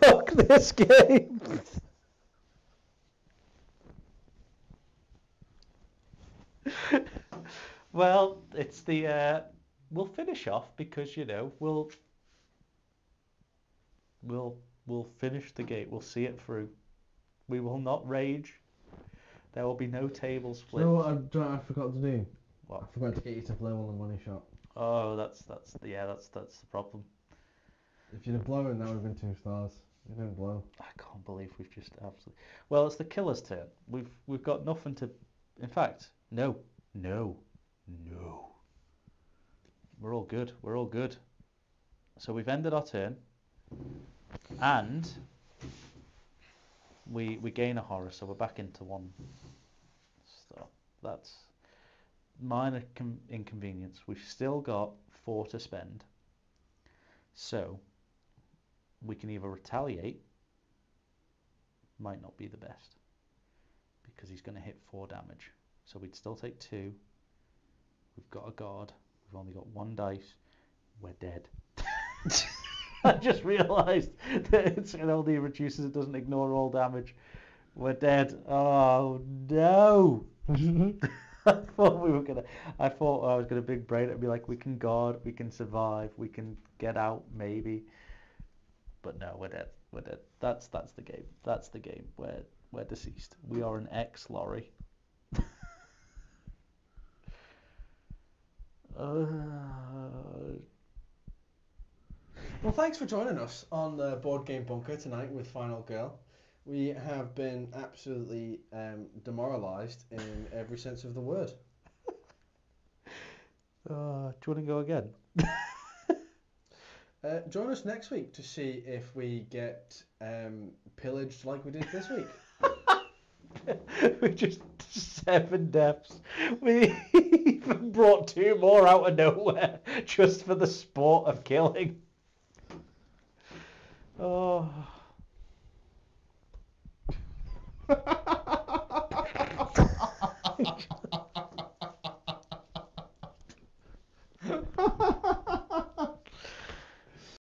Fuck this game! Well, it's the we'll finish off because you know we'll finish the game. We'll see it through. We will not rage. There will be no table split. You know what I forgot to do? What? I forgot to get you to blow on the money shot. Oh, that's the problem. If you'd have blown, that would have been 2 stars. You didn't blow. I can't believe we've just absolutely. Well, it's the killer's turn. We've got nothing to. In fact, no. We're all good. So we've ended our turn, and. We gain a horror, so we're back into 1 star. That's minor inconvenience. We've still got 4 to spend. So we can either retaliate, might not be the best because he's going to hit 4 damage. So we'd still take 2. We've got a guard. We've only got 1 dice. We're dead. I just realised that it only reduces, it doesn't ignore all damage. We're dead. Oh no! I thought I was gonna big brain it and be like, we can guard, we can survive, we can get out maybe. But no, we're dead. We're dead. That's the game. That's the game. We're deceased. We are an ex-lorry. Well, thanks for joining us on the Board Game Bunker tonight with Final Girl. We have been absolutely demoralised in every sense of the word. Do you want to go again? Join us next week to see if we get pillaged like we did this week. We just 7 deaths. We even brought 2 more out of nowhere just for the sport of killing. Oh...